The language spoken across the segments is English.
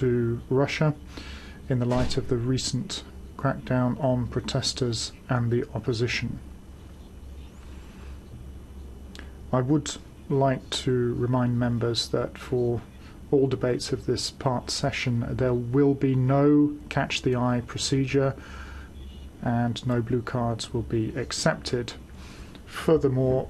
to Russia in the light of the recent crackdown on protesters and the opposition. I would like to remind members that for all debates of this part session there will be no catch the eye procedure and no blue cards will be accepted. Furthermore,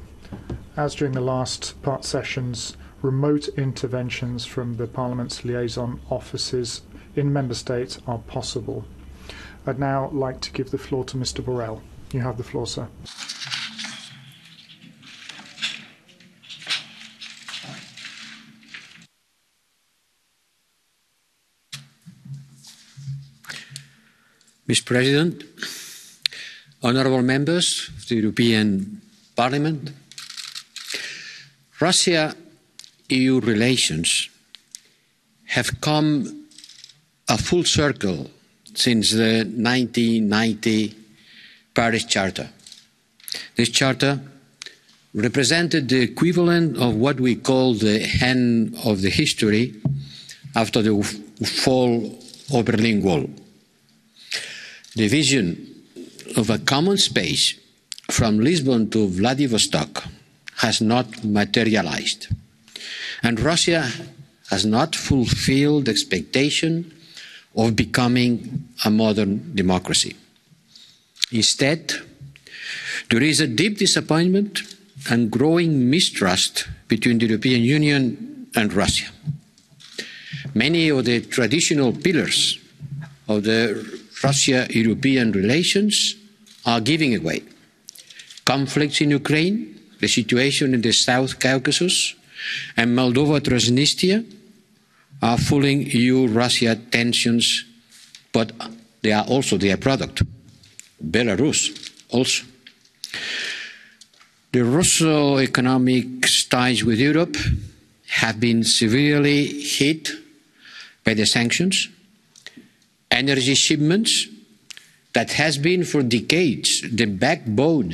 as during the last part sessions, remote interventions from the Parliament's liaison offices in member states are possible. I'd now like to give the floor to Mr. Borrell. You have the floor, sir. Mr. President, honourable members of the European Parliament, Russia-EU relations have come a full circle since the 1990 Paris Charter. This charter represented the equivalent of what we call the end of the history after the fall of the Berlin Wall. The vision of a common space from Lisbon to Vladivostok has not materialized, and Russia has not fulfilled the expectation of becoming a modern democracy. Instead, there is a deep disappointment and growing mistrust between the European Union and Russia. Many of the traditional pillars of the Russia-European relations are giving away. Conflicts in Ukraine, the situation in the South Caucasus and Moldova-Transnistria are fueling EU-Russia tensions, but they are also their product. Belarus also. The Russo economic ties with Europe have been severely hit by the sanctions. Energy shipments that has been for decades the backbone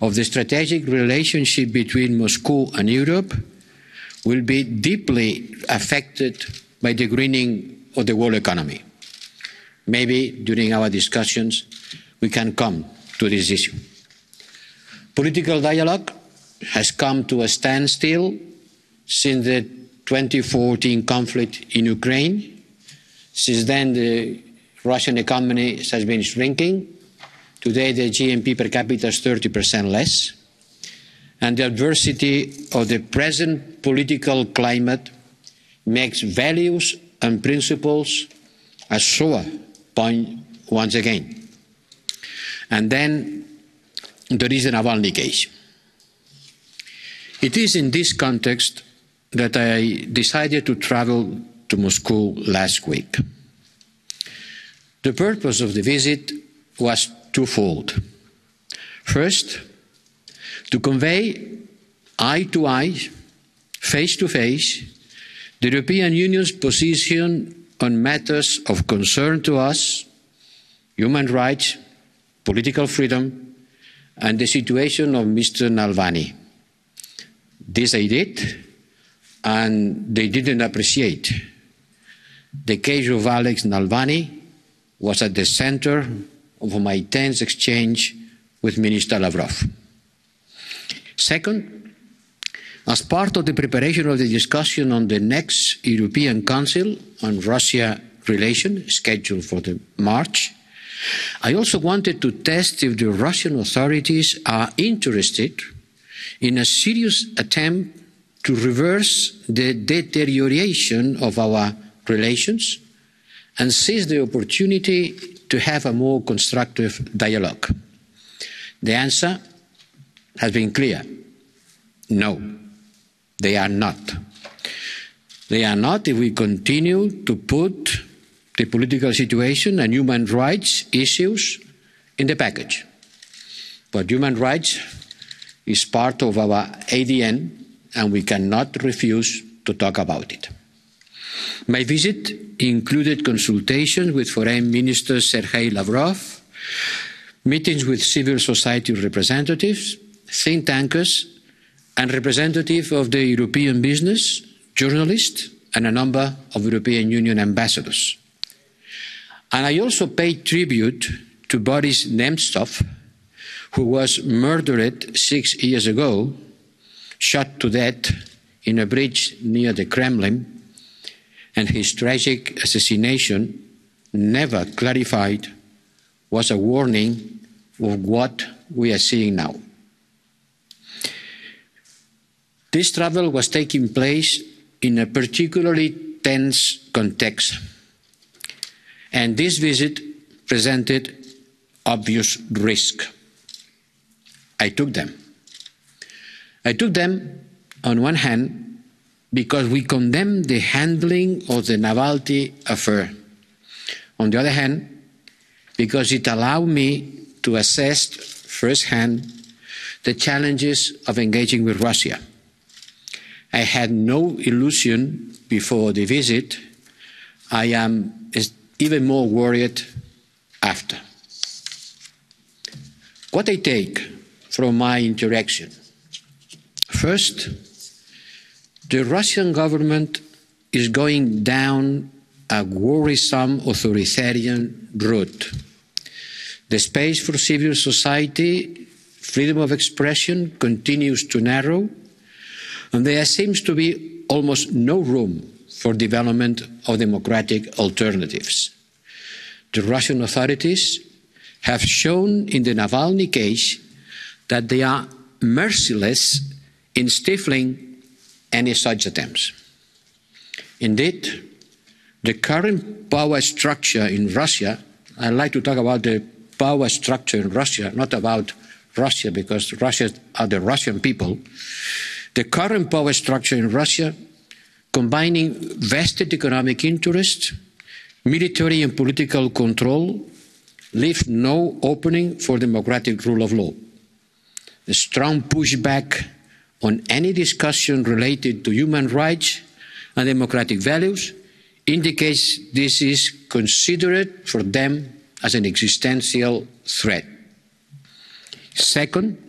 of the strategic relationship between Moscow and Europe will be deeply affected by the greening of the world economy. Maybe during our discussions we can come to this issue. Political dialogue has come to a standstill since the 2014 conflict in Ukraine. Since then, the Russian economy has been shrinking. Today, the GNP per capita is 30% less. And the adversity of the present political climate makes values and principles a sore point once again. And then there is the Navalny case. It is in this context that I decided to travel to Moscow last week. The purpose of the visit was twofold. First, to convey eye-to-eye, face-to-face, the European Union's position on matters of concern to us, human rights, political freedom, and the situation of Mr. Navalny. This I did, and they didn't appreciate. The case of Alex Navalny was at the center of my tense exchange with Minister Lavrov. Second, as part of the preparation of the discussion on the next European Council on Russia relations, scheduled for March, I also wanted to test if the Russian authorities are interested in a serious attempt to reverse the deterioration of our relations and seize the opportunity to have a more constructive dialogue. The answer has been clear. No, they are not. They are not if we continue to put the political situation and human rights issues in the package. But human rights is part of our ADN and we cannot refuse to talk about it. My visit included consultations with Foreign Minister Sergei Lavrov, meetings with civil society representatives, think tankers, and representatives of the European business, journalists, and a number of European Union ambassadors. And I also pay tribute to Boris Nemtsov, who was murdered 6 years ago, shot to death in a bridge near the Kremlin, and his tragic assassination, never clarified, was a warning of what we are seeing now. This travel was taking place in a particularly tense context, and this visit presented obvious risk. I took them on one hand because we condemn the handling of the Navalny affair. On the other hand, because it allowed me to assess firsthand the challenges of engaging with Russia. I had no illusion before the visit. I am even more worried after. What I take from my interaction: first, the Russian government is going down a worrisome authoritarian route. The space for civil society, freedom of expression continues to narrow, and there seems to be almost no room for development of democratic alternatives. The Russian authorities have shown in the Navalny case that they are merciless in stifling any such attempts. Indeed, the current power structure in Russia — I like to talk about the power structure in Russia, not about Russia, because Russia are the Russian people — the current power structure in Russia, combining vested economic interests, military and political control, leaves no opening for democratic rule of law. The strong pushback on any discussion related to human rights and democratic values indicates this is considered for them as an existential threat. Second,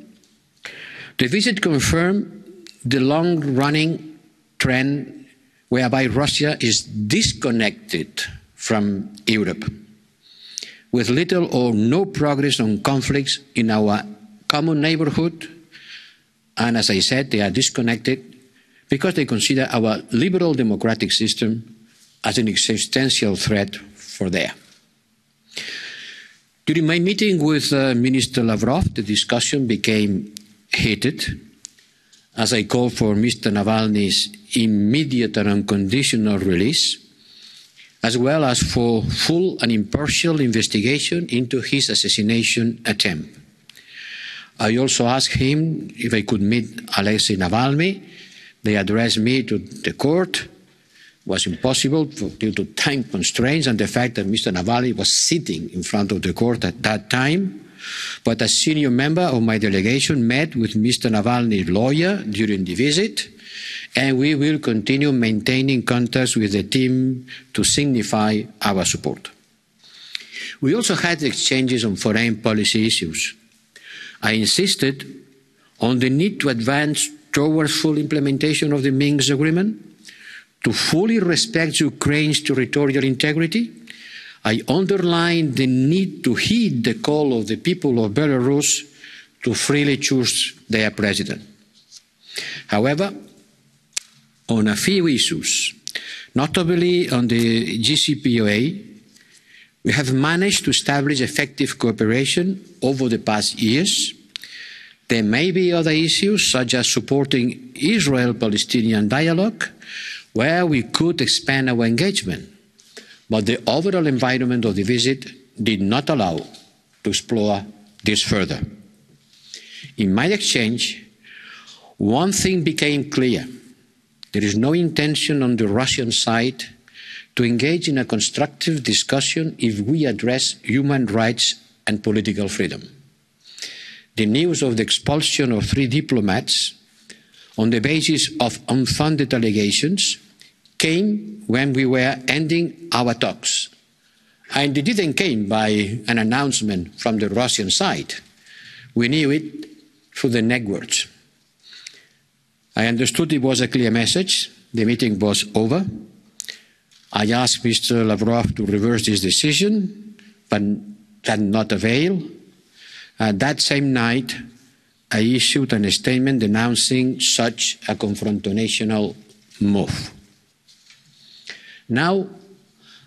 the visit confirmed the long-running trend whereby Russia is disconnected from Europe, with little or no progress on conflicts in our common neighborhood. And as I said, they are disconnected because they consider our liberal democratic system as an existential threat for them. During my meeting with Minister Lavrov, the discussion became heated as I called for Mr. Navalny's immediate and unconditional release, as well as for full and impartial investigation into his assassination attempt. I also asked him if I could meet Alexei Navalny. They addressed me to the court. Was impossible due to time constraints and the fact that Mr. Navalny was sitting in front of the court at that time. But a senior member of my delegation met with Mr. Navalny's lawyer during the visit, and we will continue maintaining contacts with the team to signify our support. We also had exchanges on foreign policy issues. I insisted on the need to advance towards full implementation of the Minsk Agreement, to fully respect Ukraine's territorial integrity. I underlined the need to heed the call of the people of Belarus to freely choose their president. However, on a few issues, notably on the JCPOA, we have managed to establish effective cooperation over the past years. There may be other issues, such as supporting Israel-Palestinian dialogue, where we could expand our engagement, but the overall environment of the visit did not allow to explore this further. In my exchange, one thing became clear: there is no intention on the Russian side to engage in a constructive discussion if we address human rights and political freedom. The news of the expulsion of 3 diplomats on the basis of unfounded allegations came when we were ending our talks. And it didn't come by an announcement from the Russian side. We knew it through the networks. I understood it was a clear message. The meeting was over. I asked Mr. Lavrov to reverse this decision, but that not avail. That same night, I issued a statement denouncing such a confrontational move. Now,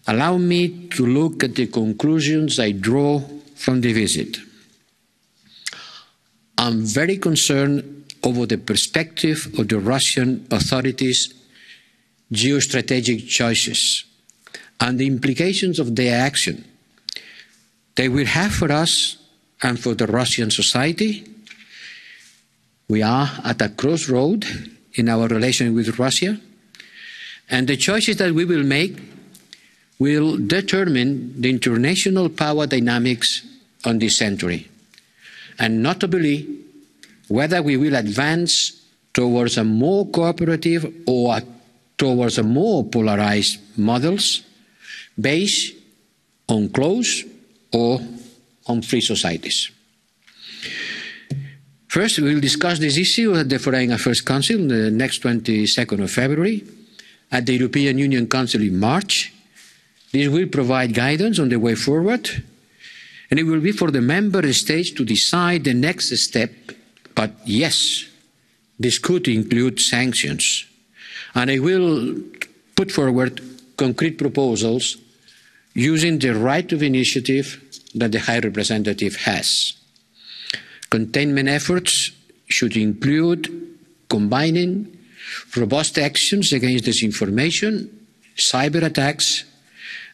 allow me to look at the conclusions I draw from the visit. I'm very concerned over the perspective of the Russian authorities' geostrategic choices and the implications of their action they will have for us and for the Russian society. We are at a crossroad in our relation with Russia, and the choices that we will make will determine the international power dynamics on this century, and notably whether we will advance towards a more cooperative or towards a more polarized models based on close or on free societies. First, we will discuss this issue at the Foreign Affairs Council on the next 22nd of February, at the European Union Council in March. This will provide guidance on the way forward, and it will be for the member states to decide the next step. But yes, this could include sanctions, and I will put forward concrete proposals using the right of initiative that the High Representative has. Containment efforts should include combining robust actions against disinformation, cyber attacks,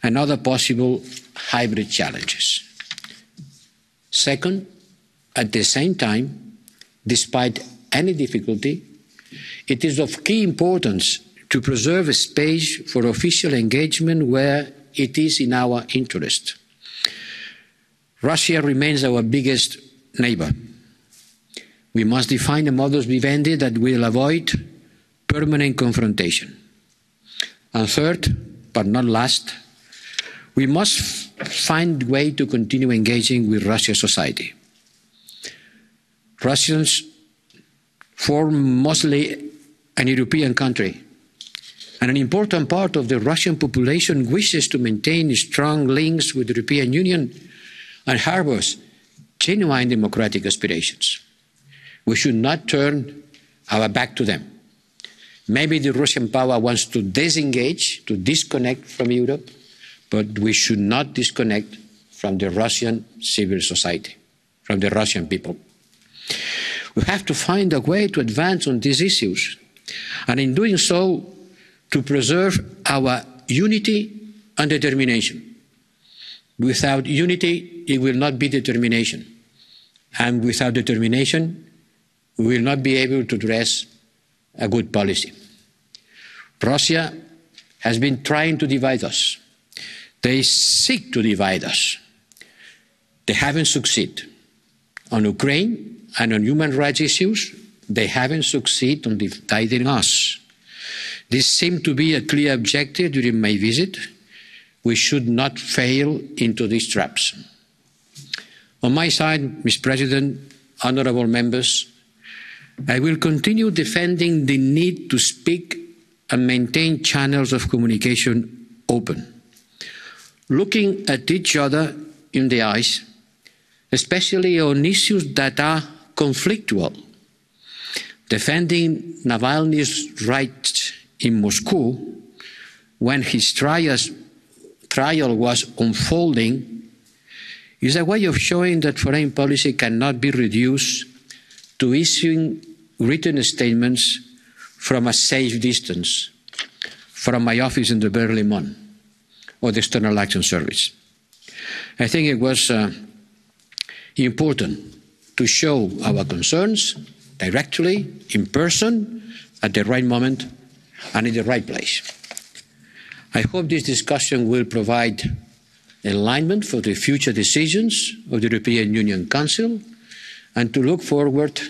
and other possible hybrid challenges. Second, at the same time, despite any difficulty, it is of key importance to preserve a space for official engagement where it is in our interest. Russia remains our biggest neighbour. We must define a modus vivendi that will avoid permanent confrontation. And third, but not last, we must find a way to continue engaging with Russia's society. Russians form mostly an European country, and an important part of the Russian population wishes to maintain strong links with the European Union and harbours genuine democratic aspirations. We should not turn our back to them. Maybe the Russian power wants to disengage, to disconnect from Europe, but we should not disconnect from the Russian civil society, from the Russian people. We have to find a way to advance on these issues, and in doing so, to preserve our unity and determination. Without unity, it will not be determination. And without determination, we will not be able to address a good policy. Russia has been trying to divide us. They seek to divide us. They haven't succeeded. On Ukraine and on human rights issues, they haven't succeeded in dividing us. This seemed to be a clear objective during my visit. We should not fail into these traps. On my side, Mr. President, honourable members, I will continue defending the need to speak and maintain channels of communication open, looking at each other in the eyes, especially on issues that are conflictual, defending Navalny's rights in Moscow when his trial was unfolding, is a way of showing that foreign policy cannot be reduced to issuing written statements from a safe distance, from my office in the Berlaymont or the External Action Service. I think it was important to show our concerns directly, in person, at the right moment, and in the right place. I hope this discussion will provide alignment for the future decisions of the European Union Council, and to look forward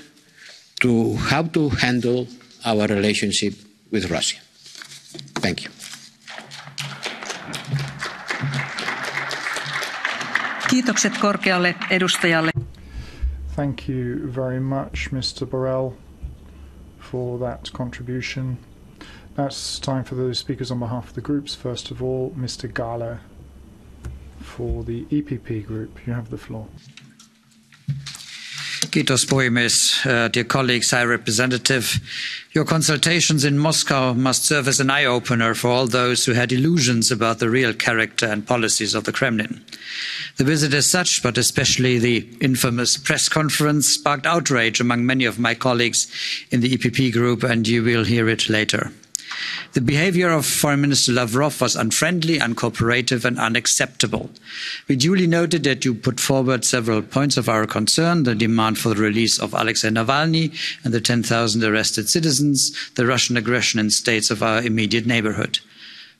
to how to handle our relationship with Russia. Thank you. Kiitokset korkealle edustajalle. Thank you very much, Mr. Borrell, for that contribution. That's time for those speakers on behalf of the groups. First of all, Mr. Gala for the EPP group. You have the floor. Kiitos puhemies, dear colleagues, High Representative. Your consultations in Moscow must serve as an eye-opener for all those who had illusions about the real character and policies of the Kremlin. The visit as such, but especially the infamous press conference, sparked outrage among many of my colleagues in the EPP group, and you will hear it later. The behavior of Foreign Minister Lavrov was unfriendly, uncooperative and unacceptable. We duly noted that you put forward several points of our concern, the demand for the release of Alexei Navalny and the 10,000 arrested citizens, the Russian aggression in states of our immediate neighborhood.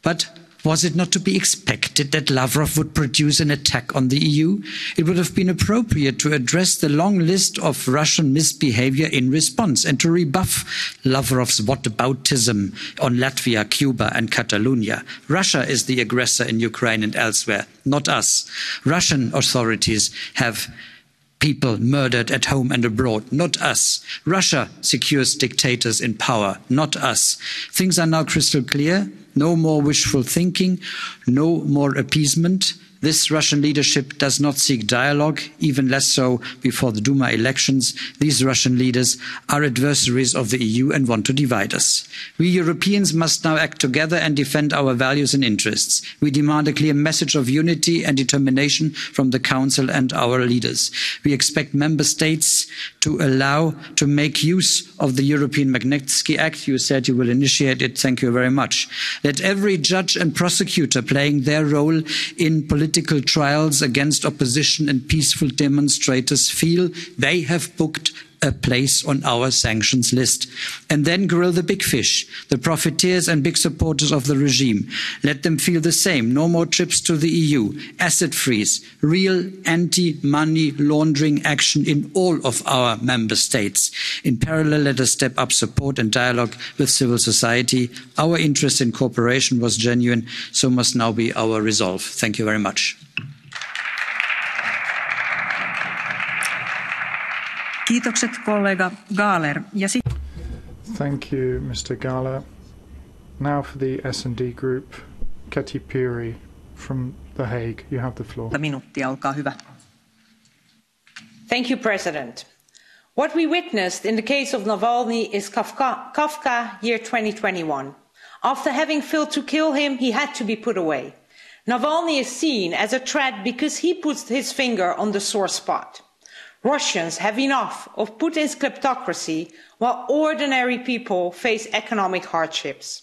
But was it not to be expected that Lavrov would produce an attack on the EU? It would have been appropriate to address the long list of Russian misbehavior in response and to rebuff Lavrov's whataboutism on Latvia, Cuba and Catalonia. Russia is the aggressor in Ukraine and elsewhere, not us. Russian authorities have people murdered at home and abroad, not us. Russia secures dictators in power, not us. Things are now crystal clear. No more wishful thinking, no more appeasement. This Russian leadership does not seek dialogue, even less so before the Duma elections. These Russian leaders are adversaries of the EU and want to divide us. We Europeans must now act together and defend our values and interests. We demand a clear message of unity and determination from the Council and our leaders. We expect member states to make use of the European Magnitsky Act. You said you will initiate it. Thank you very much. Let every judge and prosecutor playing their role in political trials against opposition and peaceful demonstrators feel they have booked a place on our sanctions list. And then grill the big fish, the profiteers and big supporters of the regime. Let them feel the same. No more trips to the EU. Asset freeze. Real anti-money laundering action in all of our member states. In parallel, let us step up support and dialogue with civil society. Our interest in cooperation was genuine, so must now be our resolve. Thank you very much. Kiitokset, kollega Gahler. Thank you, Mr. Gahler. Now for the S&D Group, Kati Piri from The Hague. You have the floor. Minuuttia, olkaa hyvä. Thank you, President. What we witnessed in the case of Navalny is Kafka year 2021. After having failed to kill him, he had to be put away. Navalny is seen as a threat because he puts his finger on the sore spot. Russians have enough of Putin's kleptocracy while ordinary people face economic hardships.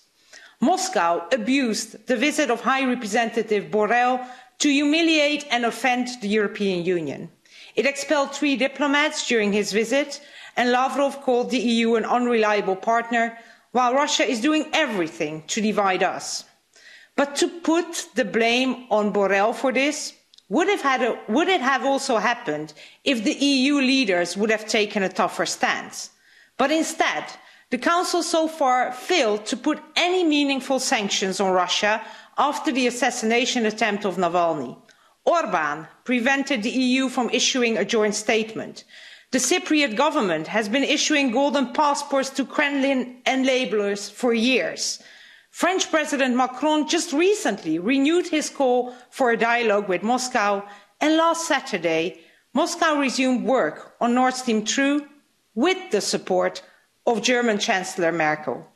Moscow abused the visit of High Representative Borrell to humiliate and offend the European Union. It expelled 3 diplomats during his visit, and Lavrov called the EU an unreliable partner, while Russia is doing everything to divide us. But to put the blame on Borrell for this, would it have also happened if the EU leaders would have taken a tougher stance? But instead, the Council so far failed to put any meaningful sanctions on Russia after the assassination attempt of Navalny. Orban prevented the EU from issuing a joint statement. The Cypriot government has been issuing golden passports to Kremlin enablers for years. French President Macron just recently renewed his call for a dialogue with Moscow, and last Saturday, Moscow resumed work on Nord Stream 2 with the support of German Chancellor Merkel.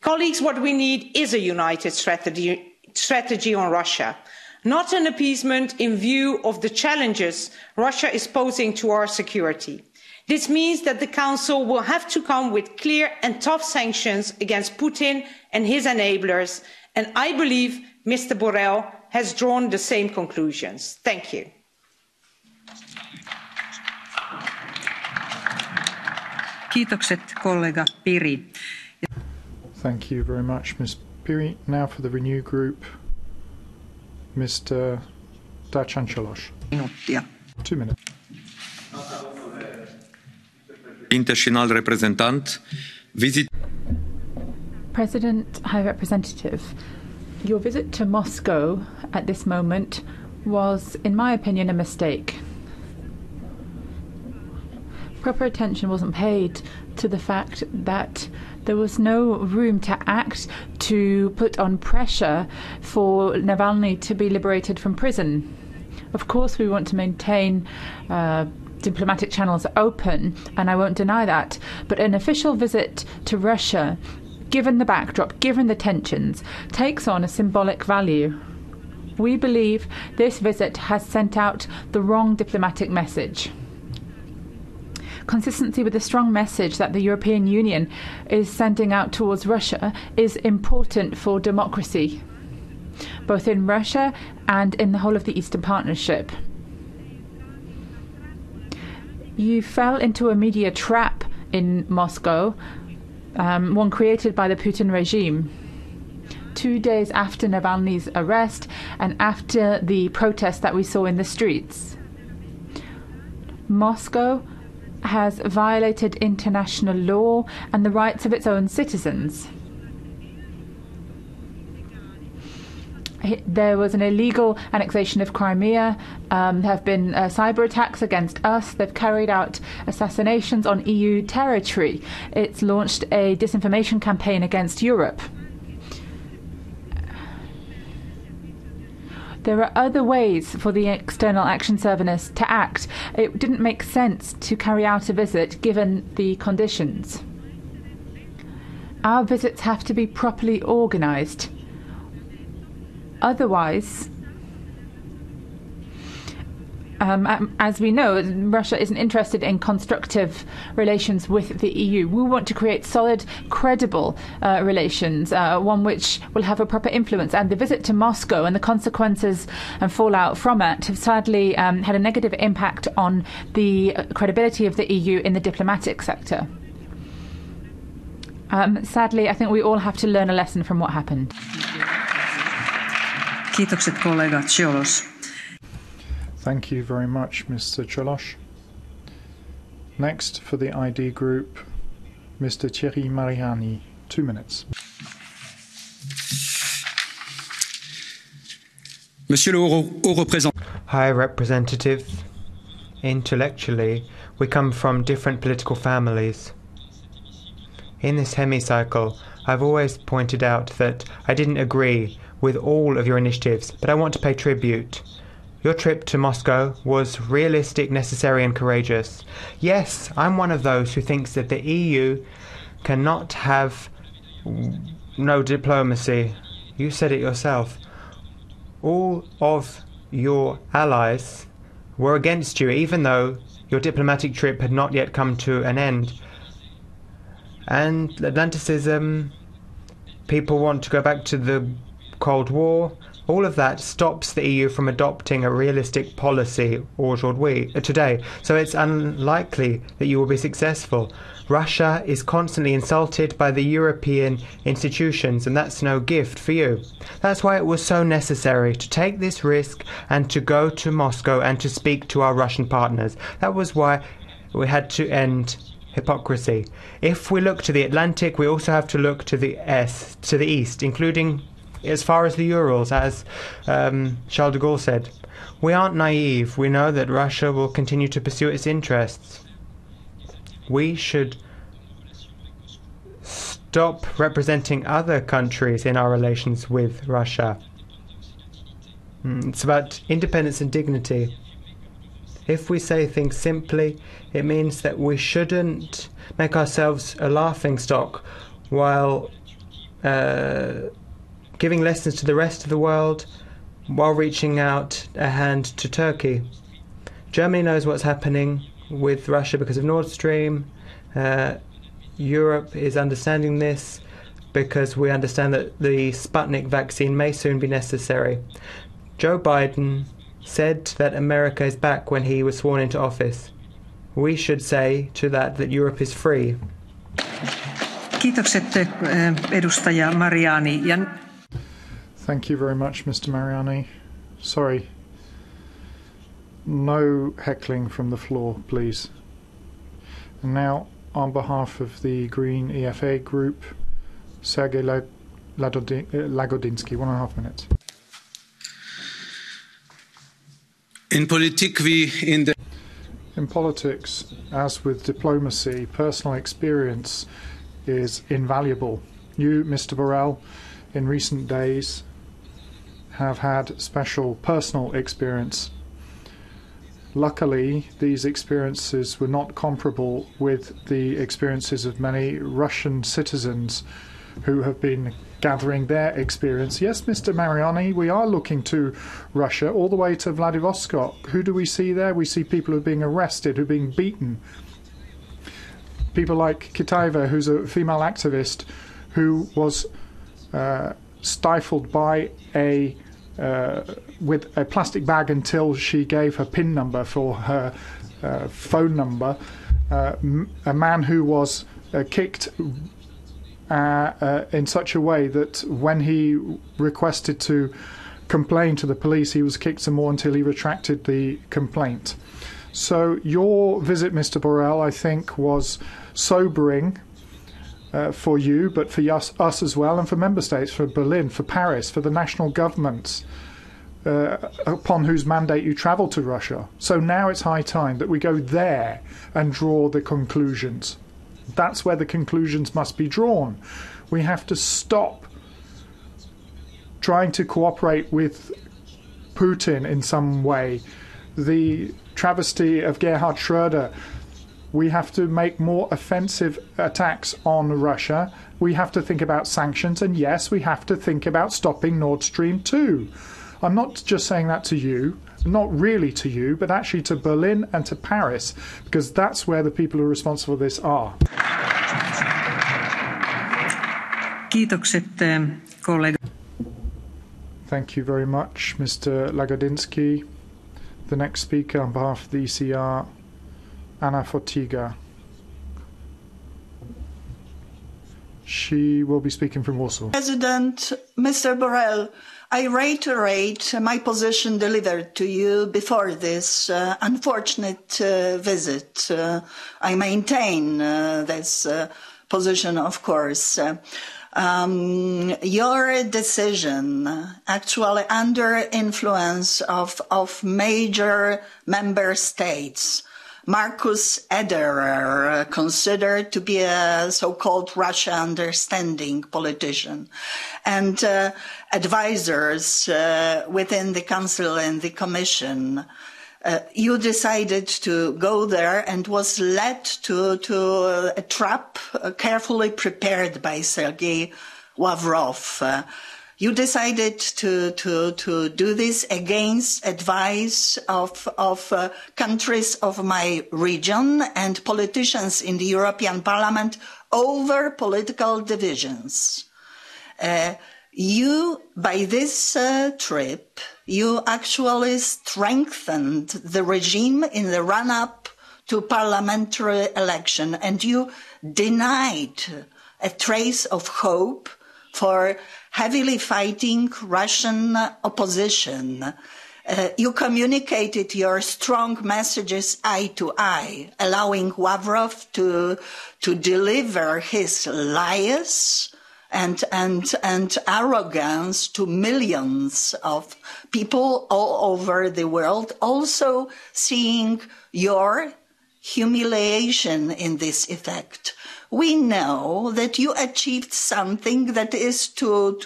Colleagues, what we need is a united strategy on Russia, not an appeasement in view of the challenges Russia is posing to our security. This means that the Council will have to come with clear and tough sanctions against Putin and his enablers, and I believe Mr. Borrell has drawn the same conclusions. Thank you. Kiitokset, kollega Piri. Thank you very much, Ms. Piri. Now for the Renew Group, Mr. Dacian Cioloș. Minuuttia. 2 minutes. International representative, President, High Representative, your visit to Moscow at this moment was, in my opinion, a mistake. Proper attention wasn't paid to the fact that There was no room to act, to put on pressure for Navalny to be liberated from prison. Of course, we want to maintain diplomatic channels open, and I won't deny that. But an official visit to Russia, given the backdrop, given the tensions, takes on a symbolic value. We believe this visit has sent out the wrong diplomatic message. Consistency with the strong message that the European Union is sending out towards Russia is important for democracy, both in Russia and in the whole of the Eastern Partnership. You fell into a media trap in Moscow, one created by the Putin regime. 2 days after Navalny's arrest and after the protests that we saw in the streets, Moscow has violated international law and the rights of its own citizens. There was an illegal annexation of Crimea. There have been cyber attacks against us. They've carried out assassinations on EU territory. It's launched a disinformation campaign against Europe. There are other ways for the External Action Service to act. It didn't make sense to carry out a visit given the conditions. Our visits have to be properly organized. Otherwise, as we know, Russia isn't interested in constructive relations with the EU. We want to create solid, credible relations, one which will have a proper influence. And the visit to Moscow and the consequences and fallout from it have sadly had a negative impact on the credibility of the EU in the diplomatic sector. Sadly, I think we all have to learn a lesson from what happened. Kiitokset kollega Cioloș. Thank you very much, Mr. Cioloș. Next, for the ID group, Mr. Thierry Mariani, 2 minutes. Monsieur le Haut Representative. High Representative, intellectually, we come from different political families. In this hemicycle, I've always pointed out that I didn't agree with all of your initiatives, but I want to pay tribute. Your trip to Moscow was realistic, necessary and courageous. Yes, I'm one of those who thinks that the EU cannot have no diplomacy. You said it yourself. All of your allies were against you, even though your diplomatic trip had not yet come to an end. And Atlanticism, people want to go back to the Cold War, all of that stops the EU from adopting a realistic policy aujourd'hui, today. So it's unlikely that you will be successful. Russia is constantly insulted by the European institutions, and that's no gift for you. That's why it was so necessary to take this risk and to go to Moscow and to speak to our Russian partners. That was why we had to end hypocrisy. If we look to the Atlantic, we also have to look to the East, including as far as the Urals, as Charles de Gaulle said. We aren't naive. We know that Russia will continue to pursue its interests. We should stop representing other countries in our relations with Russia. It's about independence and dignity. If we say things simply, it means that we shouldn't make ourselves a laughingstock while giving lessons to the rest of the world while reaching out a hand to Turkey. Germany knows what's happening with Russia because of Nord Stream. Europe is understanding this because we understand that the Sputnik vaccine may soon be necessary. Joe Biden said that America is back when he was sworn into office. We should say to that that Europe is free. Kiitokset edustaja Mariani. Thank you very much, Mr. Mariani. Sorry, no heckling from the floor, please. And now, on behalf of the Green EFA group, Sergei Lagodinsky, 1.5 minutes. In politics, as with diplomacy, personal experience is invaluable. You, Mr. Borrell, in recent days have had special personal experience. Luckily, these experiences were not comparable with the experiences of many Russian citizens who have been gathering their experience. Yes, Mr. Mariani, we are looking to Russia, all the way to Vladivostok. Who do we see there? We see people who are being arrested, who are being beaten. People like Kitava, who's a female activist, who was stifled by with a plastic bag until she gave her PIN number for her phone number. A man who was kicked in such a way that when he requested to complain to the police, he was kicked some more until he retracted the complaint. So your visit, Mr. Borrell, I think was sobering for you, but for us as well, and for member states, for Berlin, for Paris, for the national governments upon whose mandate you travel to Russia. So now it's high time that we go there and draw the conclusions. That's where the conclusions must be drawn. We have to stop trying to cooperate with Putin in some way. The travesty of Gerhard Schroeder. We have to make more offensive attacks on Russia. We have to think about sanctions. And yes, we have to think about stopping Nord Stream 2. I'm not just saying that to you, not really to you, but actually to Berlin and to Paris, because that's where the people who are responsible for this are. Thank you very much, Mr. Lagodinsky. The next speaker on behalf of the ECR, Anna Fotiga. She will be speaking from Warsaw. President, Mr. Borrell, I reiterate my position delivered to you before this unfortunate visit. I maintain this position, of course. Your decision, actually under influence of major member states, Markus Ederer, considered to be a so-called Russia-understanding politician, and advisors within the Council and the Commission. You decided to go there and was led to a trap carefully prepared by Sergei Lavrov. You decided to do this against advice of countries of my region and politicians in the European Parliament over political divisions. You, by this trip, you actually strengthened the regime in the run-up to parliamentary election, and you denied a trace of hope for heavily fighting Russian opposition. You communicated your strong messages eye to eye, allowing Lavrov to deliver his lies and arrogance to millions of people all over the world, also seeing your humiliation in this effect. We know that you achieved something that is to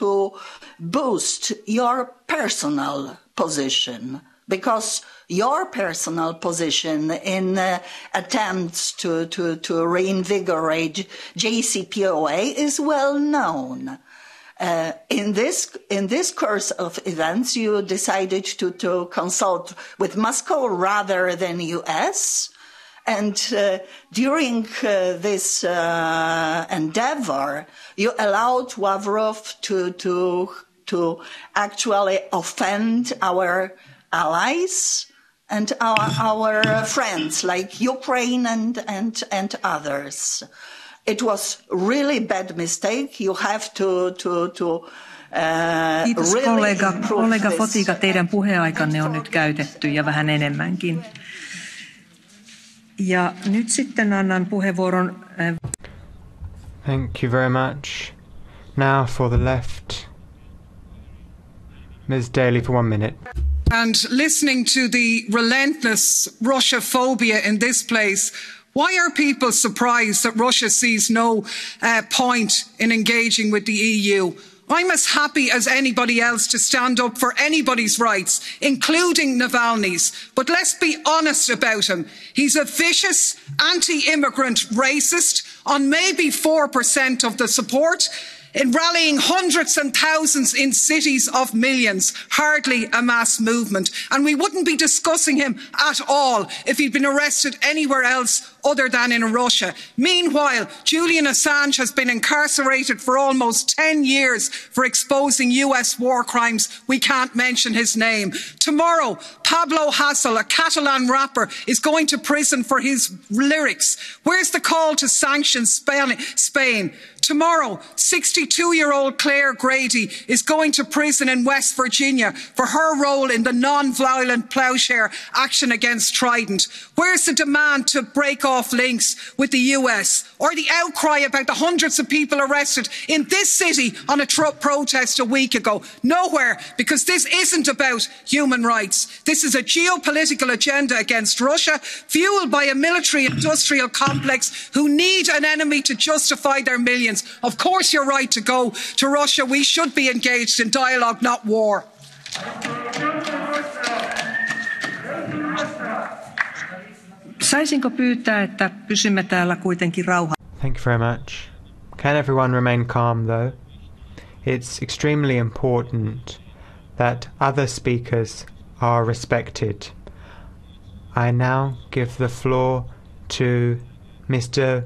boost your personal position, because your personal position in attempts to reinvigorate JCPOA is well known. In this course of events, you decided to consult with Moscow rather than US. And during this endeavor, you allowed Lavrov to actually offend our allies and our friends, like Ukraine and others. It was really a bad mistake. You have to Kiitos really kollega Fotiga, teidän puheaikanne on nyt käytetty ja vähän enemmänkin. Ja nyt sitten annan puheenvuoron. Thank you very much. Now for the left, Ms. Daly for 1 minute. And listening to the relentless Russia phobia in this place Why are people surprised that Russia sees no point in engaging with the EU? I'm as happy as anybody else to stand up for anybody's rights, including Navalny's. But let's be honest about him. He's a vicious, anti-immigrant racist on maybe 4% of the support, in rallying hundreds and thousands in cities of millions, hardly a mass movement. And we wouldn't be discussing him at all if he'd been arrested anywhere else other than in Russia. Meanwhile, Julian Assange has been incarcerated for almost 10 years for exposing US war crimes. We can't mention his name. Tomorrow, Pablo Hassel, a Catalan rapper, is going to prison for his lyrics. Where's the call to sanction Spain? Tomorrow, 62-year-old Claire Grady is going to prison in West Virginia for her role in the non-violent plowshare action against Trident. Where's the demand to break off links with the US? Or the outcry about the hundreds of people arrested in this city on a protest a week ago? Nowhere, because this isn't about human rights. This is a geopolitical agenda against Russia, fueled by a military-industrial complex who need an enemy to justify their millions. Of course you're right to go to Russia. We should be engaged in dialogue, not war. Saisinko pyytää, että pysymme täällä kuitenkin rauha. Thank you very much. Can everyone remain calm though? It's extremely important that other speakers are respected. I now give the floor to Mr.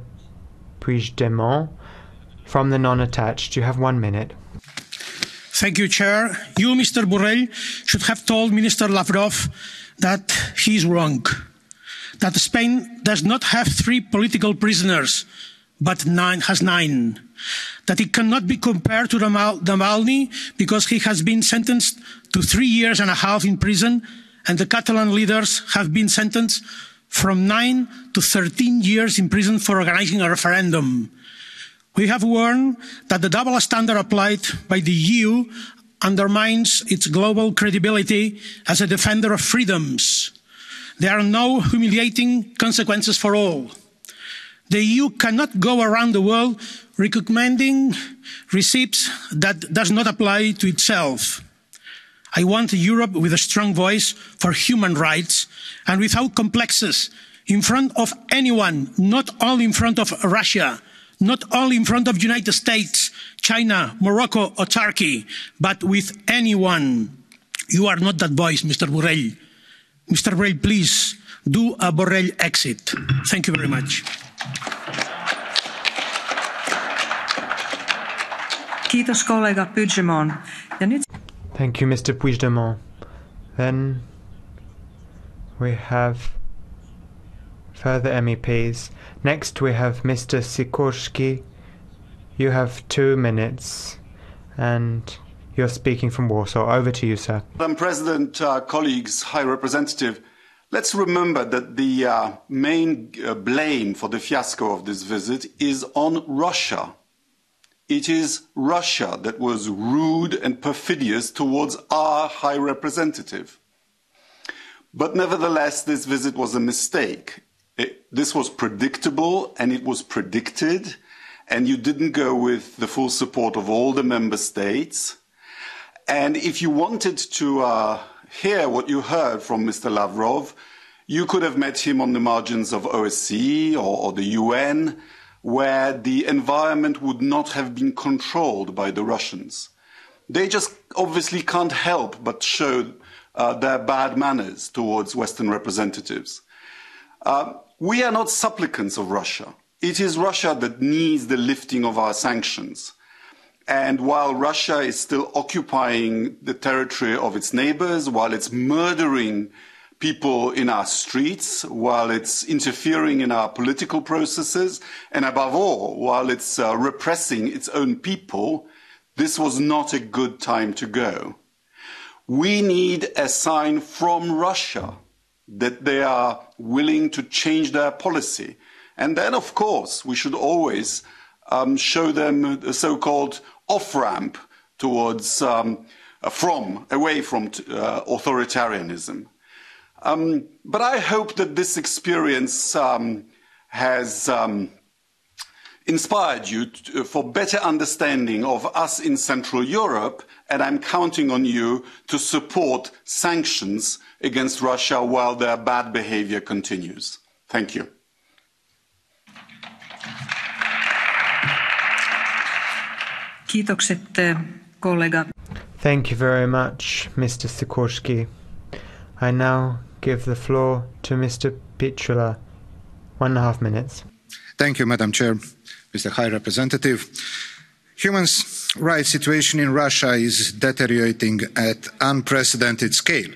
Puigdemont. From the non-attached, you have 1 minute. Thank you, Chair. You, Mr. Borrell, should have told Minister Lavrov that he is wrong, that Spain does not have 3 political prisoners, but has 9, that it cannot be compared to Navalny because he has been sentenced to 3.5 years in prison, and the Catalan leaders have been sentenced from 9 to 13 years in prison for organizing a referendum. We have warned that the double standard applied by the EU undermines its global credibility as a defender of freedoms. There are no humiliating consequences for all. The EU cannot go around the world recommending receipts that does not apply to itself. I want a Europe with a strong voice for human rights and without complexes, in front of anyone, not only in front of Russia, not only in front of the United States, China, Morocco or Turkey, but with anyone. You are not that voice, Mr. Borrell. Mr. Borrell, please do a Borrell exit. Thank you very much. Kiitos kollega Puigdemont. Thank you, Mr. Puigdemont. Then we have further MEPs. Next we have Mr. Sikorski. You have 2 minutes and you're speaking from Warsaw. Over to you, sir. Madam President, colleagues, High Representative, let's remember that the main blame for the fiasco of this visit is on Russia. It is Russia that was rude and perfidious towards our High Representative. But nevertheless, this visit was a mistake. This was predictable and it was predicted, and you didn't go with the full support of all the member states. And if you wanted to hear what you heard from Mr. Lavrov, you could have met him on the margins of OSCE or the UN, where the environment would not have been controlled by the Russians. They just obviously can't help but show their bad manners towards Western representatives. We are not supplicants of Russia. It is Russia that needs the lifting of our sanctions. And while Russia is still occupying the territory of its neighbors, while it's murdering people in our streets, while it's interfering in our political processes, and above all, while it's repressing its own people, this was not a good time to go. We need a sign from Russia that they are willing to change their policy. And then, of course, we should always show them the so-called off-ramp towards, away from authoritarianism. But I hope that this experience has inspired you for better understanding of us in Central Europe, and I'm counting on you to support sanctions against Russia while their bad behavior continues. Thank you. Thank you very much, Mr. Sikorski. I now give the floor to Mr. Picula. 1.5 minutes. Thank you, Madam Chair, Mr. High Representative. Human rights situation in Russia is deteriorating at unprecedented scale.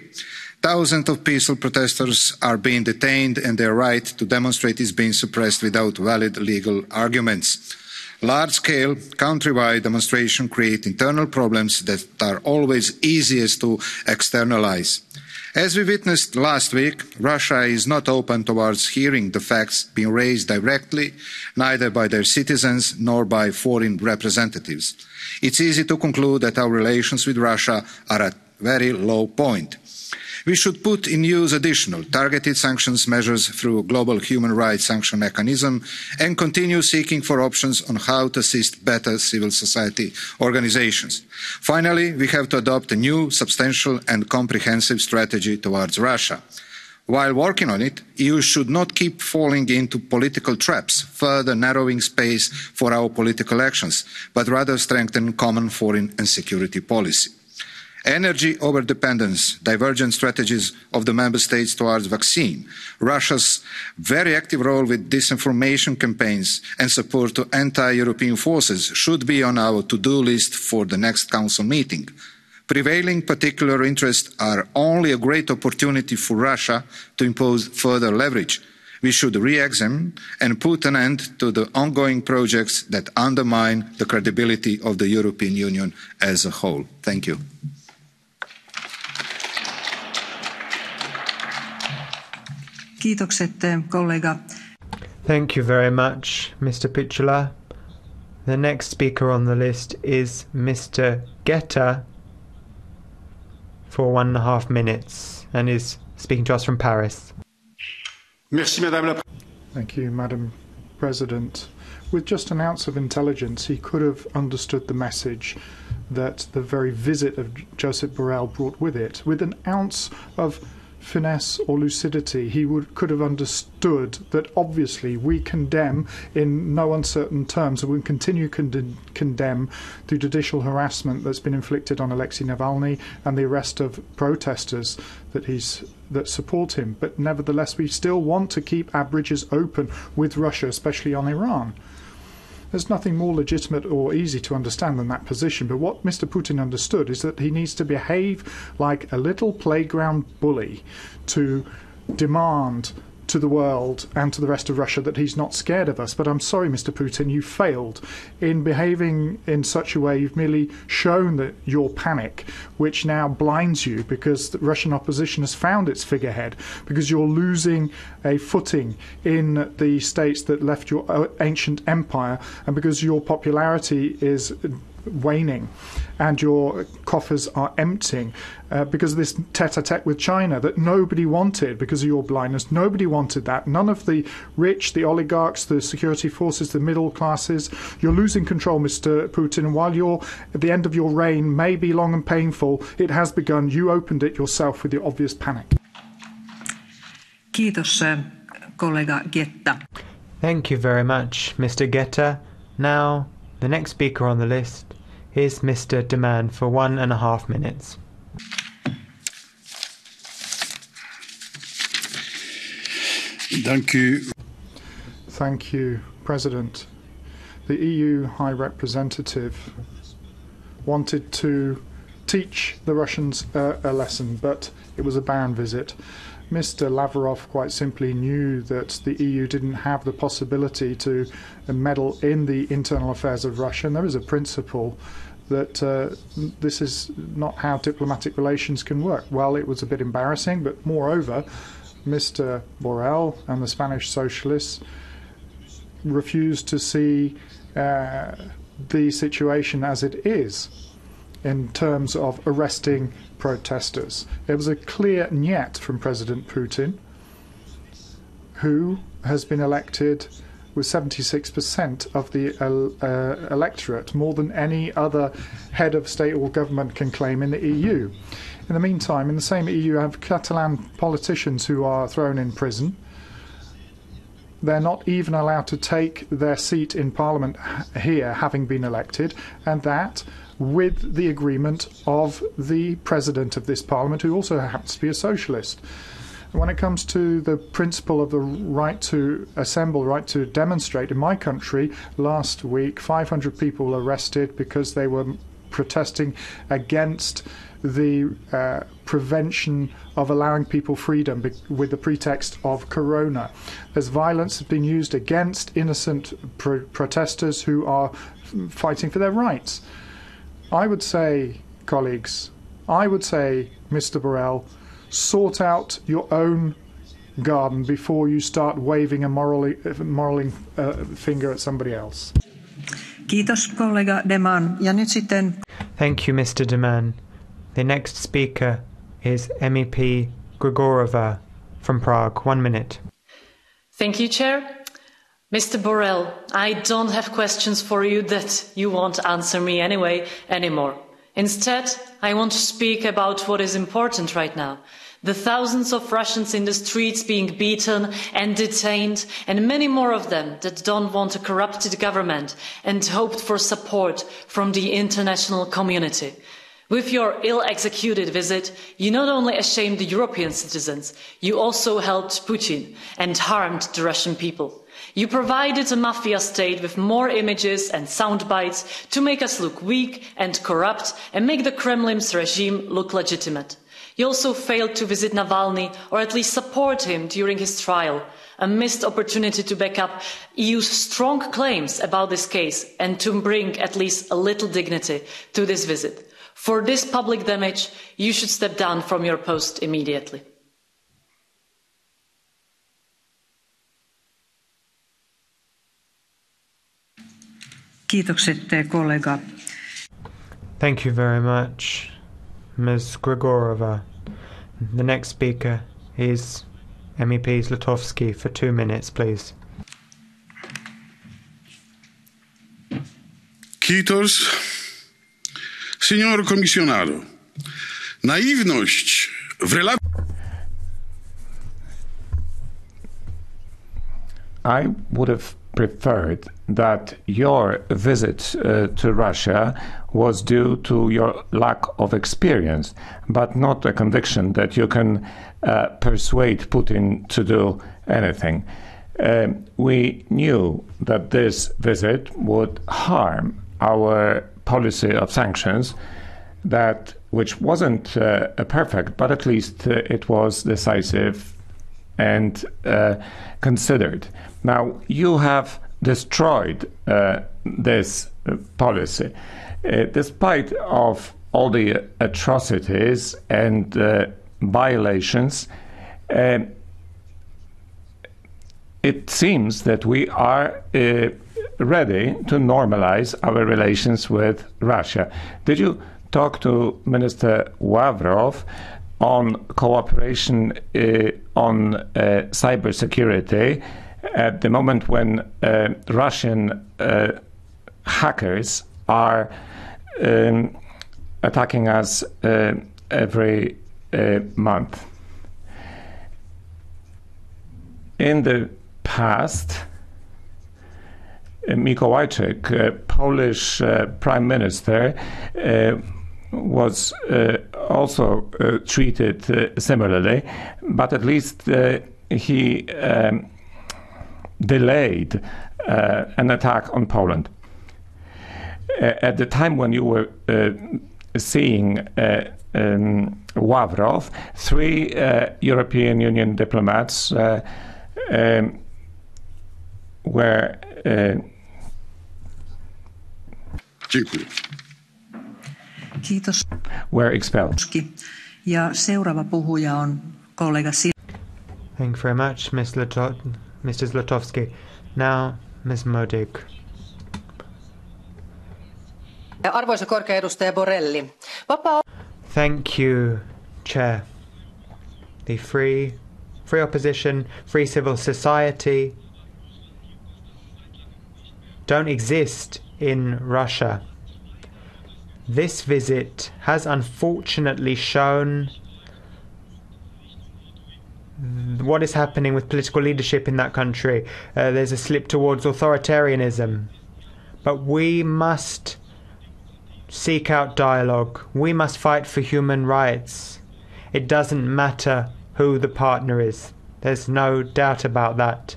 Thousands of peaceful protesters are being detained and their right to demonstrate is being suppressed without valid legal arguments. Large-scale, countrywide demonstrations create internal problems that are always easiest to externalize. As we witnessed last week, Russia is not open towards hearing the facts being raised directly, neither by their citizens nor by foreign representatives. It's easy to conclude that our relations with Russia are at a very low point. We should put in use additional targeted sanctions measures through a global human rights sanction mechanism and continue seeking for options on how to assist better civil society organizations. Finally, we have to adopt a new, substantial and comprehensive strategy towards Russia. While working on it, EU should not keep falling into political traps, further narrowing space for our political actions, but rather strengthen common foreign and security policy. Energy overdependence, divergent strategies of the member states towards vaccine, Russia's very active role with disinformation campaigns and support to anti-European forces should be on our to-do list for the next Council meeting. Prevailing particular interests are only a great opportunity for Russia to impose further leverage. We should re-examine and put an end to the ongoing projects that undermine the credibility of the European Union as a whole. Thank you. Thank you very much, Mr. Picula. The next speaker on the list is Mr. Guetta for 1.5 minutes and is speaking to us from Paris. Thank you, Madam President. With just an ounce of intelligence, he could have understood the message that the very visit of Josep Borrell brought with it. With an ounce of finesse or lucidity, he could have understood that obviously we condemn in no uncertain terms, and we continue to condemn the judicial harassment that's been inflicted on Alexei Navalny and the arrest of protesters that support him. But nevertheless, we still want to keep our bridges open with Russia, especially on Iran. There's nothing more legitimate or easy to understand than that position, but what Mr. Putin understood is that he needs to behave like a little playground bully to demand to the world and to the rest of Russia that he's not scared of us. But I'm sorry, Mr. Putin, you failed. In behaving in such a way, you've merely shown that your panic, which now blinds you because the Russian opposition has found its figurehead, because you're losing a footing in the states that left your ancient empire, and because your popularity is waning and your coffers are emptying because of this tête-à-tête with China that nobody wanted because of your blindness. Nobody wanted that. None of the rich, the oligarchs, the security forces, the middle classes. You're losing control, Mr. Putin, and while you're at the end of your reign may be long and painful, it has begun. You opened it yourself with your obvious panic. Thank you very much, Mr. Guetta. Now, the next speaker on the list is Mr. Demand for 1.5 minutes. Thank you. Thank you, President. The EU High Representative wanted to teach the Russians a lesson, but it was a barren visit. Mr. Lavrov quite simply knew that the EU didn't have the possibility to meddle in the internal affairs of Russia, and there is a principle that this is not how diplomatic relations can work. Well, it was a bit embarrassing, but moreover, Mr. Borrell and the Spanish socialists refused to see the situation as it is in terms of arresting protesters. It was a clear nyet from President Putin, who has been elected with 76% of the electorate, more than any other head of state or government can claim in the EU. In the meantime, in the same EU, you have Catalan politicians who are thrown in prison. They're not even allowed to take their seat in Parliament here, having been elected, and that with the agreement of the president of this Parliament, who also happens to be a socialist. When it comes to the principle of the right to assemble, right to demonstrate, in my country, last week, 500 people were arrested because they were protesting against the prevention of allowing people freedom with the pretext of corona. As violence has been used against innocent protesters who are fighting for their rights. I would say, colleagues, I would say, Mr. Borrell, sort out your own garden before you start waving a moral finger at somebody else. Kiitos, kollega De Man. Ja nyt sitten... Thank you, Mr. De Man. The next speaker is MEP Grigorova from Prague. 1 minute. Thank you, Chair. Mr. Borrell, I don't have questions for you that you won't answer me anymore. Instead, I want to speak about what is important right now. The thousands of Russians in the streets being beaten and detained, and many more of them that don't want a corrupted government and hoped for support from the international community. With your ill-executed visit, you not only ashamed the European citizens, you also helped Putin and harmed the Russian people. You provided a mafia state with more images and sound bites to make us look weak and corrupt and make the Kremlin's regime look legitimate. You also failed to visit Navalny or at least support him during his trial, a missed opportunity to back up EU's strong claims about this case and to bring at least a little dignity to this visit. For this public damage, you should step down from your post immediately. Thank you very much, Ms. Grigorova. The next speaker is MEP Zlotowski for 2 minutes, please. Kiitos, Senor Komisionaru. Naiwność w relacji. I would have preferred that your visit to Russia was due to your lack of experience, but not a conviction that you can persuade Putin to do anything. We knew that this visit would harm our policy of sanctions, that which wasn't perfect, but at least it was decisive and considered. Now, you have destroyed this policy. Despite of all the atrocities and violations, it seems that we are ready to normalize our relations with Russia. Did you talk to Minister Lavrov on cooperation on cybersecurity at the moment when Russian hackers are attacking us every month? In the past, Mikołajczyk, Polish Prime Minister, was also treated similarly, but at least he delayed an attack on Poland. At the time when you were seeing Lavrov, 3 European Union diplomats were... were expelled. Thank you very much, Mr. Zlotowski. Now, Ms. Modig. Arvoisa korkea edustaja Borrelli. Thank you, Chair. The free, free opposition, free civil society don't exist in Russia. This visit has unfortunately shown what is happening with political leadership in that country. There's a slip towards authoritarianism. But we must seek out dialogue. We must fight for human rights. It doesn't matter who the partner is. There's no doubt about that.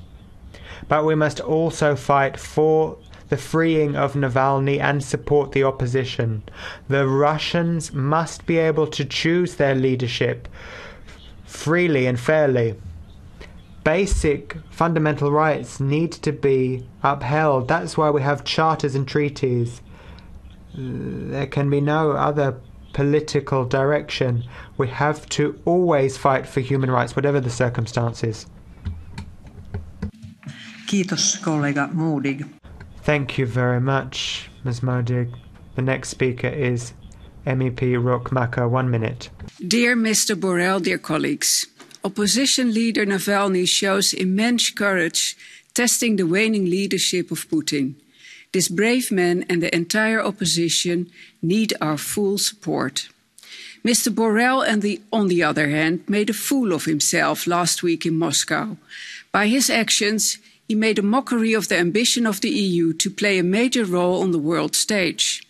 But we must also fight for the freeing of Navalny and support the opposition. The Russians must be able to choose their leadership freely and fairly. Basic fundamental rights need to be upheld. That's why we have charters and treaties. There can be no other political direction. We have to always fight for human rights, whatever the circumstances. Kiitos, kollega Modig. Thank you very much, Ms. Modig. The next speaker is MEP Rockmacher, 1 minute. Dear Mr. Borrell, dear colleagues, opposition leader Navalny shows immense courage, testing the waning leadership of Putin. This brave man and the entire opposition need our full support. Mr. Borrell, on the other hand, made a fool of himself last week in Moscow. By his actions, he made a mockery of the ambition of the EU to play a major role on the world stage.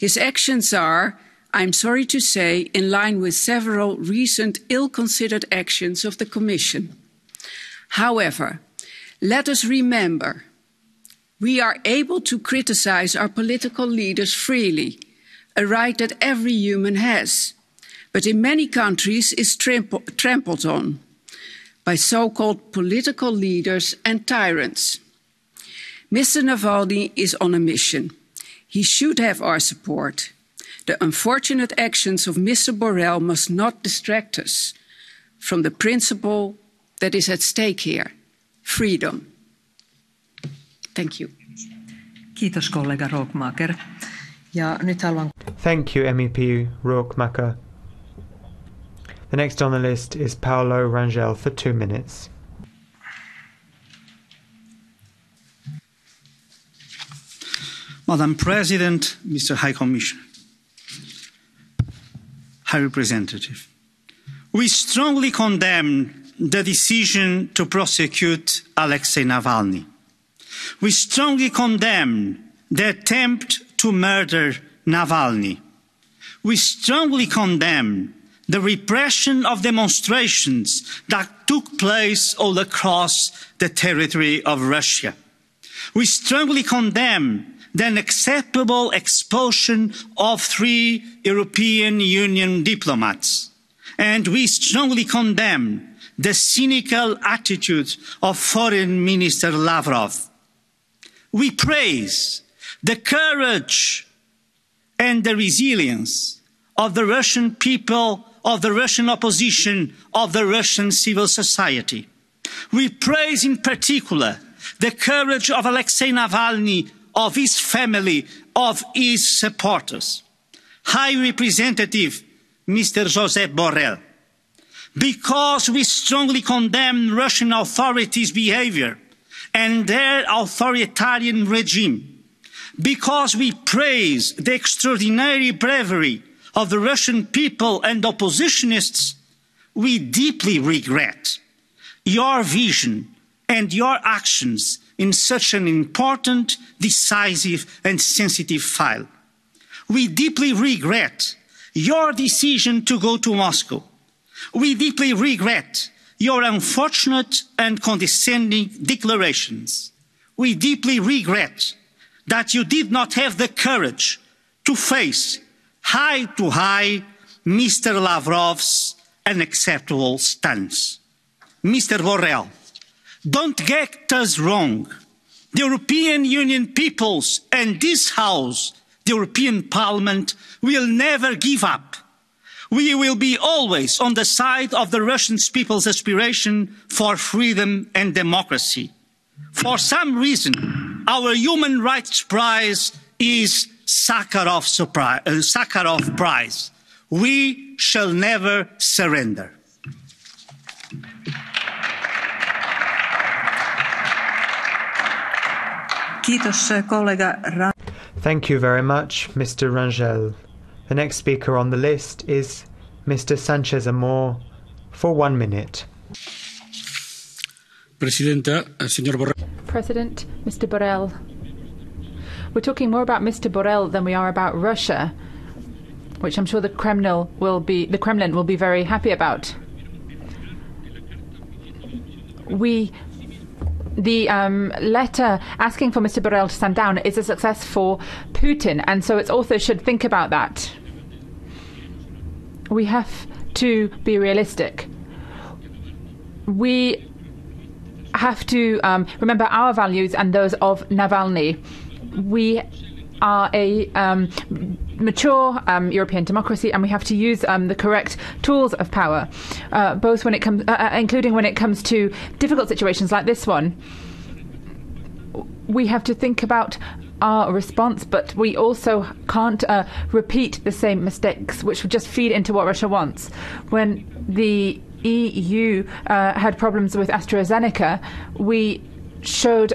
His actions are, I'm sorry to say, in line with several recent ill-considered actions of the Commission. However, let us remember, we are able to criticize our political leaders freely, a right that every human has, but in many countries is trampled on by so-called political leaders and tyrants. Mr. Navalny is on a mission. He should have our support. The unfortunate actions of Mr. Borrell must not distract us from the principle that is at stake here, freedom. Thank you. Kiitos, kollega Rockmacher. Ja nyt haluan... Thank you, MEP Rockmacher. The next on the list is Paulo Rangel for 2 minutes. Madam President, Mr. High Commissioner, High Representative, we strongly condemn the decision to prosecute Alexei Navalny. We strongly condemn the attempt to murder Navalny. We strongly condemn the repression of demonstrations that took place all across the territory of Russia. We strongly condemn the unacceptable expulsion of 3 European Union diplomats. And we strongly condemn the cynical attitude of Foreign Minister Lavrov. We praise the courage and the resilience of the Russian people, of the Russian opposition, of the Russian civil society. We praise in particular the courage of Alexei Navalny, of his family, of his supporters. High Representative Mr. Josep Borrell, because we strongly condemn Russian authorities' behavior and their authoritarian regime, because we praise the extraordinary bravery of the Russian people and oppositionists, we deeply regret your vision and your actions in such an important, decisive and sensitive file. We deeply regret your decision to go to Moscow. We deeply regret your unfortunate and condescending declarations. We deeply regret that you did not have the courage to face eye-to-eye Mr. Lavrov's unacceptable stance. Mr. Borrell, don't get us wrong. The European Union peoples and this House, the European Parliament, will never give up. We will be always on the side of the Russian people's aspiration for freedom and democracy. For some reason, our Human Rights Prize is Sakharov Prize. We shall never surrender. Thank you very much, Mr. Rangel. The next speaker on the list is Mr. Sanchez Amor for 1 minute. President, Mr. Borrell. We're talking more about Mr. Borrell than we are about Russia, which I'm sure the Kremlin will be very happy about. The letter asking for Mr. Borrell to stand down is a success for Putin, and so its authors should think about that. We have to be realistic. We have to remember our values and those of Navalny. We are a mature European democracy, and we have to use the correct tools of power, both when it comes, including when it comes to difficult situations like this one. We have to think about our response, but we also can't repeat the same mistakes, which would just feed into what Russia wants. When the EU had problems with AstraZeneca, we showed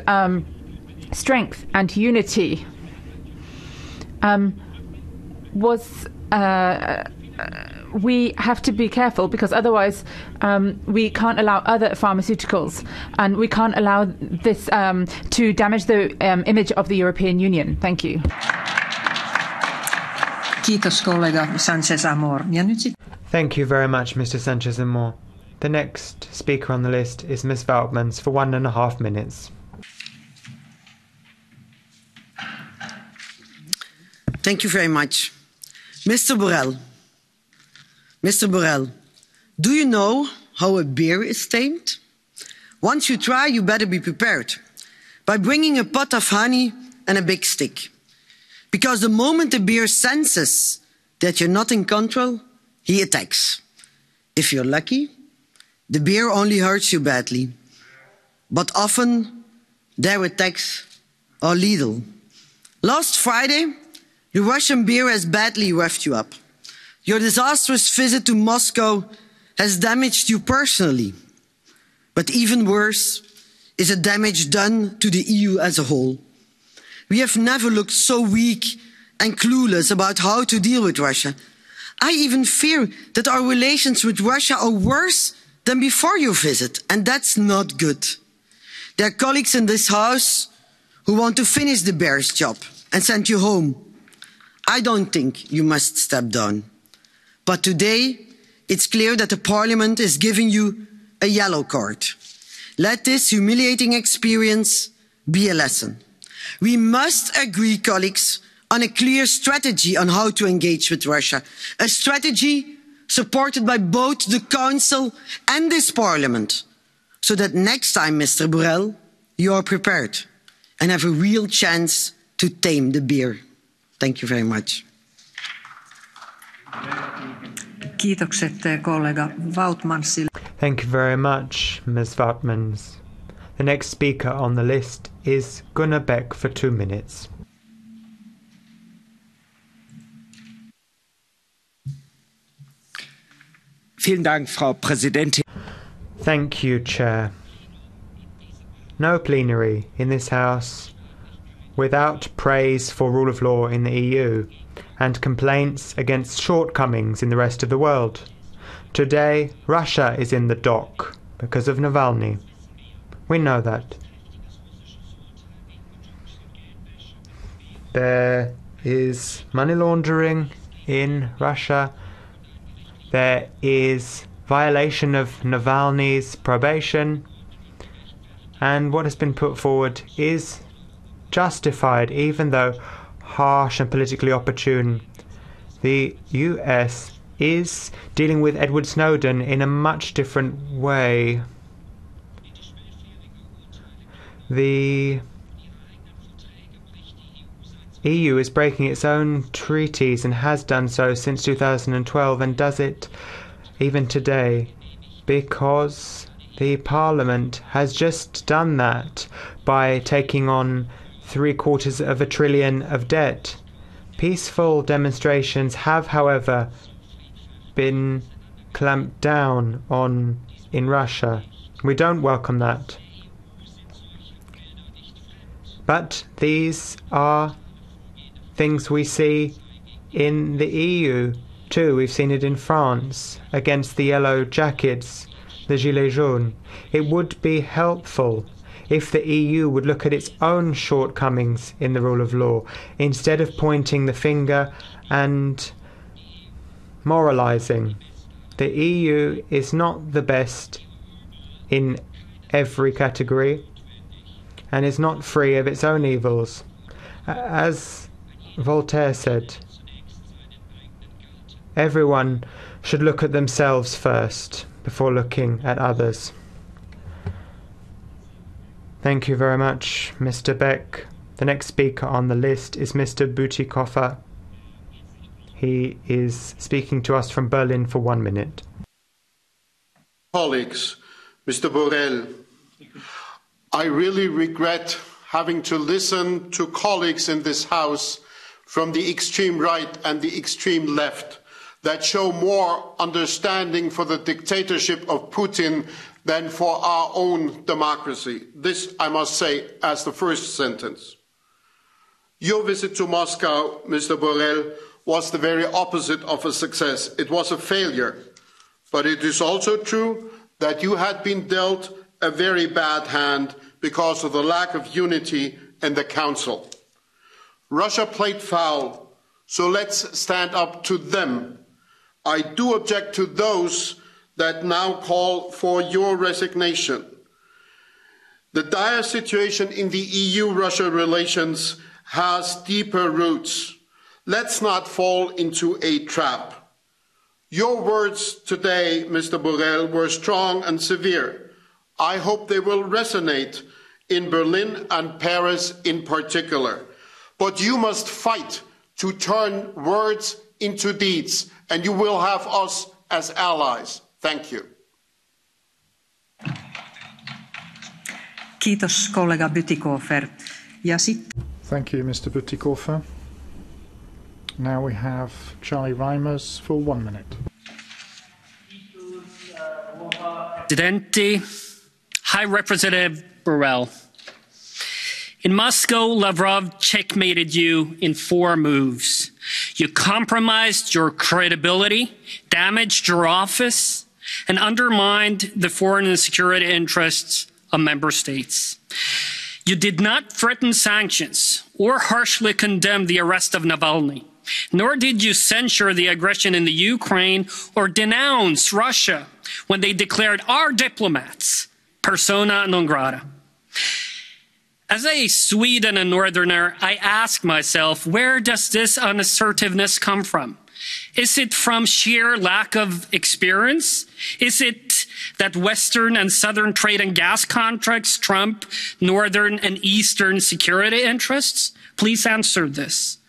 strength and unity. We have to be careful, because otherwise we can't allow other pharmaceuticals, and we can't allow this to damage the image of the European Union. Thank you. Thank you very much, Mr. Sanchez Amor. The next speaker on the list is Ms. Veltmans for 1.5 minutes. Thank you very much. Mr. Borrell, do you know how a beer is tamed? Once you try, you better be prepared by bringing a pot of honey and a big stick. Because the moment the beer senses that you're not in control, he attacks. If you're lucky, the beer only hurts you badly. But often, their attacks are lethal. Last Friday, the Russian beer has badly roughed you up. Your disastrous visit to Moscow has damaged you personally. But even worse is the damage done to the EU as a whole. We have never looked so weak and clueless about how to deal with Russia. I even fear that our relations with Russia are worse than before your visit, and that's not good. There are colleagues in this house who want to finish the bear's job and send you home. I don't think you must step down. But today, it's clear that the Parliament is giving you a yellow card. Let this humiliating experience be a lesson. We must agree, colleagues, on a clear strategy on how to engage with Russia. A strategy supported by both the Council and this Parliament. So that next time, Mr. Borrell, you are prepared and have a real chance to tame the beer. Thank you very much. Thank you very much, Ms. Veltmans. The next speaker on the list is Gunnar Beck for 2 minutes. Thank you, Chair. No plenary in this House without praise for rule of law in the EU and complaints against shortcomings in the rest of the world. Today, Russia is in the dock because of Navalny. We know that. There is money laundering in Russia. There is violation of Navalny's probation. And what has been put forward is justified, even though harsh and politically opportune. The US is dealing with Edward Snowden in a much different way. The EU is breaking its own treaties and has done so since 2012, and does it even today, because the Parliament has just done that by taking on 750 billion of debt. Peaceful demonstrations have, however, been clamped down on in Russia. We don't welcome that. But these are things we see in the EU too. We've seen it in France against the yellow jackets, the gilets jaunes. It would be helpful if the EU would look at its own shortcomings in the rule of law, instead of pointing the finger and moralizing. The EU is not the best in every category and is not free of its own evils. As Voltaire said, everyone should look at themselves first before looking at others. Thank you very much, Mr. Beck. The next speaker on the list is Mr. Butikoffer. He is speaking to us from Berlin for 1 minute. Colleagues, Mr. Borrell, I really regret having to listen to colleagues in this House from the extreme right and the extreme left that show more understanding for the dictatorship of Putin than for our own democracy. This, I must say, as the first sentence. Your visit to Moscow, Mr. Borrell, was the very opposite of a success. It was a failure. But it is also true that you had been dealt a very bad hand because of the lack of unity in the Council. Russia played foul, so let's stand up to them. I do object to those that now call for your resignation. The dire situation in the EU-Russia relations has deeper roots. Let's not fall into a trap. Your words today, Mr. Borrell, were strong and severe. I hope they will resonate in Berlin and Paris in particular. But you must fight to turn words into deeds, and you will have us as allies. Thank you. Kiitos, kollega Bütikofer. Ja sitten. Thank you, Mr. Bütikofer. Now we have Charlie Reimers for 1 minute. Presidente, High Representative Borrell. In Moscow, Lavrov checkmated you in 4 moves. You compromised your credibility, damaged your office, and undermined the foreign and security interests of member states. You did not threaten sanctions or harshly condemn the arrest of Navalny, nor did you censure the aggression in the Ukraine or denounce Russia when they declared our diplomats persona non grata. As a Swede and a Northerner, I ask myself, where does this unassertiveness come from? Is it from sheer lack of experience? Is it that Western and Southern trade and gas contracts trump Northern and Eastern security interests? Please answer this.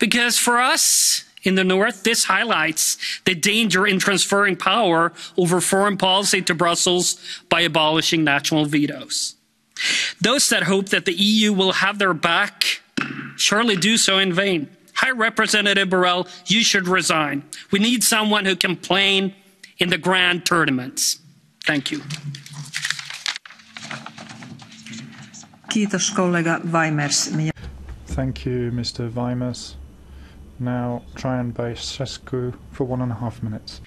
Because for us in the North, this highlights the danger in transferring power over foreign policy to Brussels by abolishing national vetoes. Those that hope that the EU will have their back surely do so in vain. High Representative Borrell, you should resign. We need someone who can play in the grand tournaments. Thank you. Kiitos, kollega Weimers. Thank you, Mr. Weimers. Now try and buy Sescu for 1.5 minutes.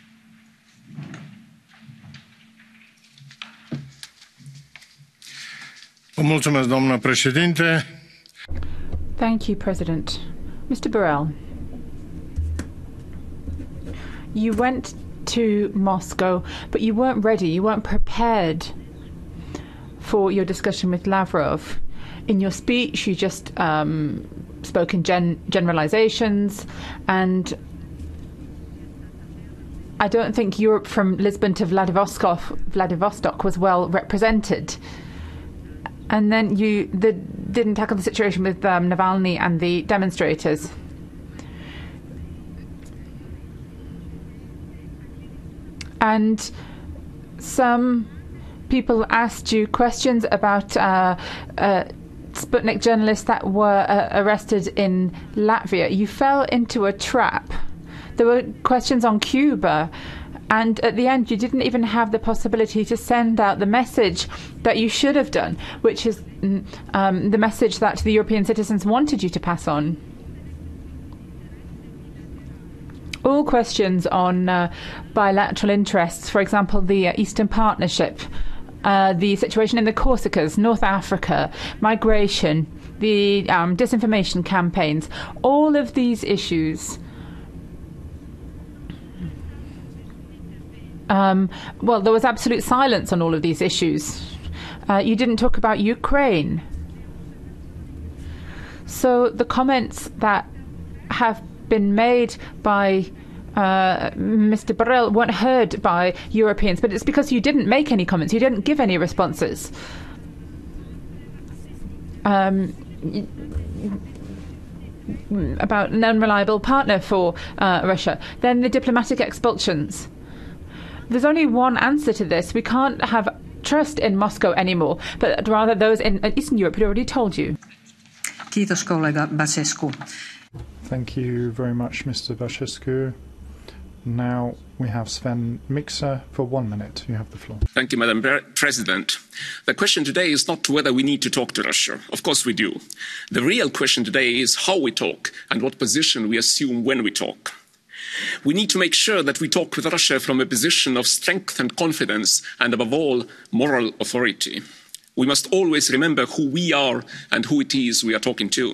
Mulțumesc, doamnă președinte. Thank you, President. Mr. Borrell, you went to Moscow, but you weren't ready, you weren't prepared for your discussion with Lavrov. In your speech, you just spoke in generalizations, and I don't think Europe from Lisbon to Vladivostok was well represented. And then you didn't tackle the situation with Navalny and the demonstrators. And some people asked you questions about Sputnik journalists that were arrested in Latvia. You fell into a trap. There were questions on Cuba. And at the end, you didn't even have the possibility to send out the message that you should have done, which is the message that the European citizens wanted you to pass on? All questions on bilateral interests, for example, the Eastern Partnership, the situation in the Corsicas, North Africa, migration, the disinformation campaigns, all of these issues. Well, there was absolute silence on all of these issues. You didn't talk about Ukraine. So the comments that have been made by Mr. Borrell weren't heard by Europeans, but it's because you didn't make any comments, you didn't give any responses. About an unreliable partner for Russia. Then the diplomatic expulsions. There's only one answer to this. We can't have trust in Moscow anymore, but rather those in Eastern Europe who already told you. Kiitos, kollega Basescu. Thank you very much, Mr. Basescu. Now we have Sven Mikser for 1 minute. You have the floor. Thank you, Madam President. The question today is not whether we need to talk to Russia. Of course we do. The real question today is how we talk and what position we assume when we talk. We need to make sure that we talk with Russia from a position of strength and confidence and, above all, moral authority. We must always remember who we are and who it is we are talking to.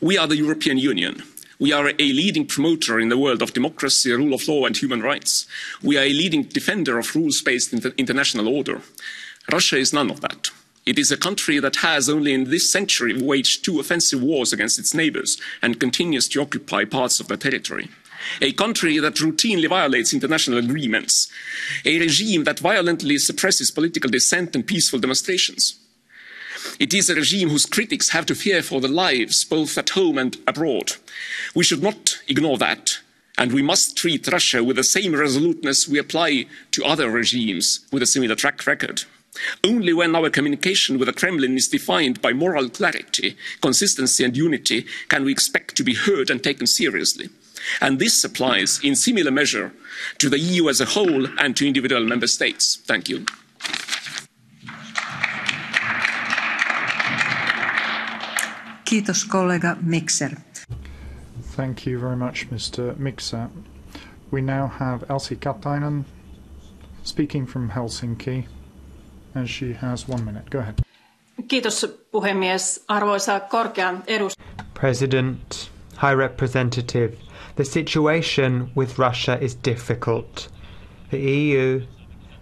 We are the European Union. We are a leading promoter in the world of democracy, rule of law and human rights. We are a leading defender of rules-based international order. Russia is none of that. It is a country that has only in this century waged 2 offensive wars against its neighbours and continues to occupy parts of their territory. A country that routinely violates international agreements. A regime that violently suppresses political dissent and peaceful demonstrations. It is a regime whose critics have to fear for their lives, both at home and abroad. We should not ignore that, and we must treat Russia with the same resoluteness we apply to other regimes with a similar track record. Only when our communication with the Kremlin is defined by moral clarity, consistency and unity can we expect to be heard and taken seriously. And this applies in similar measure to the EU as a whole and to individual member states. Thank you. Kiitos, kollega Mikser. Thank you very much, Mr. Mikser. We now have Elsi Katainen speaking from Helsinki, and she has 1 minute. Go ahead. Kiitos, puhemies. Arvoisa korkean edustaja. President, High Representative, the situation with Russia is difficult. The EU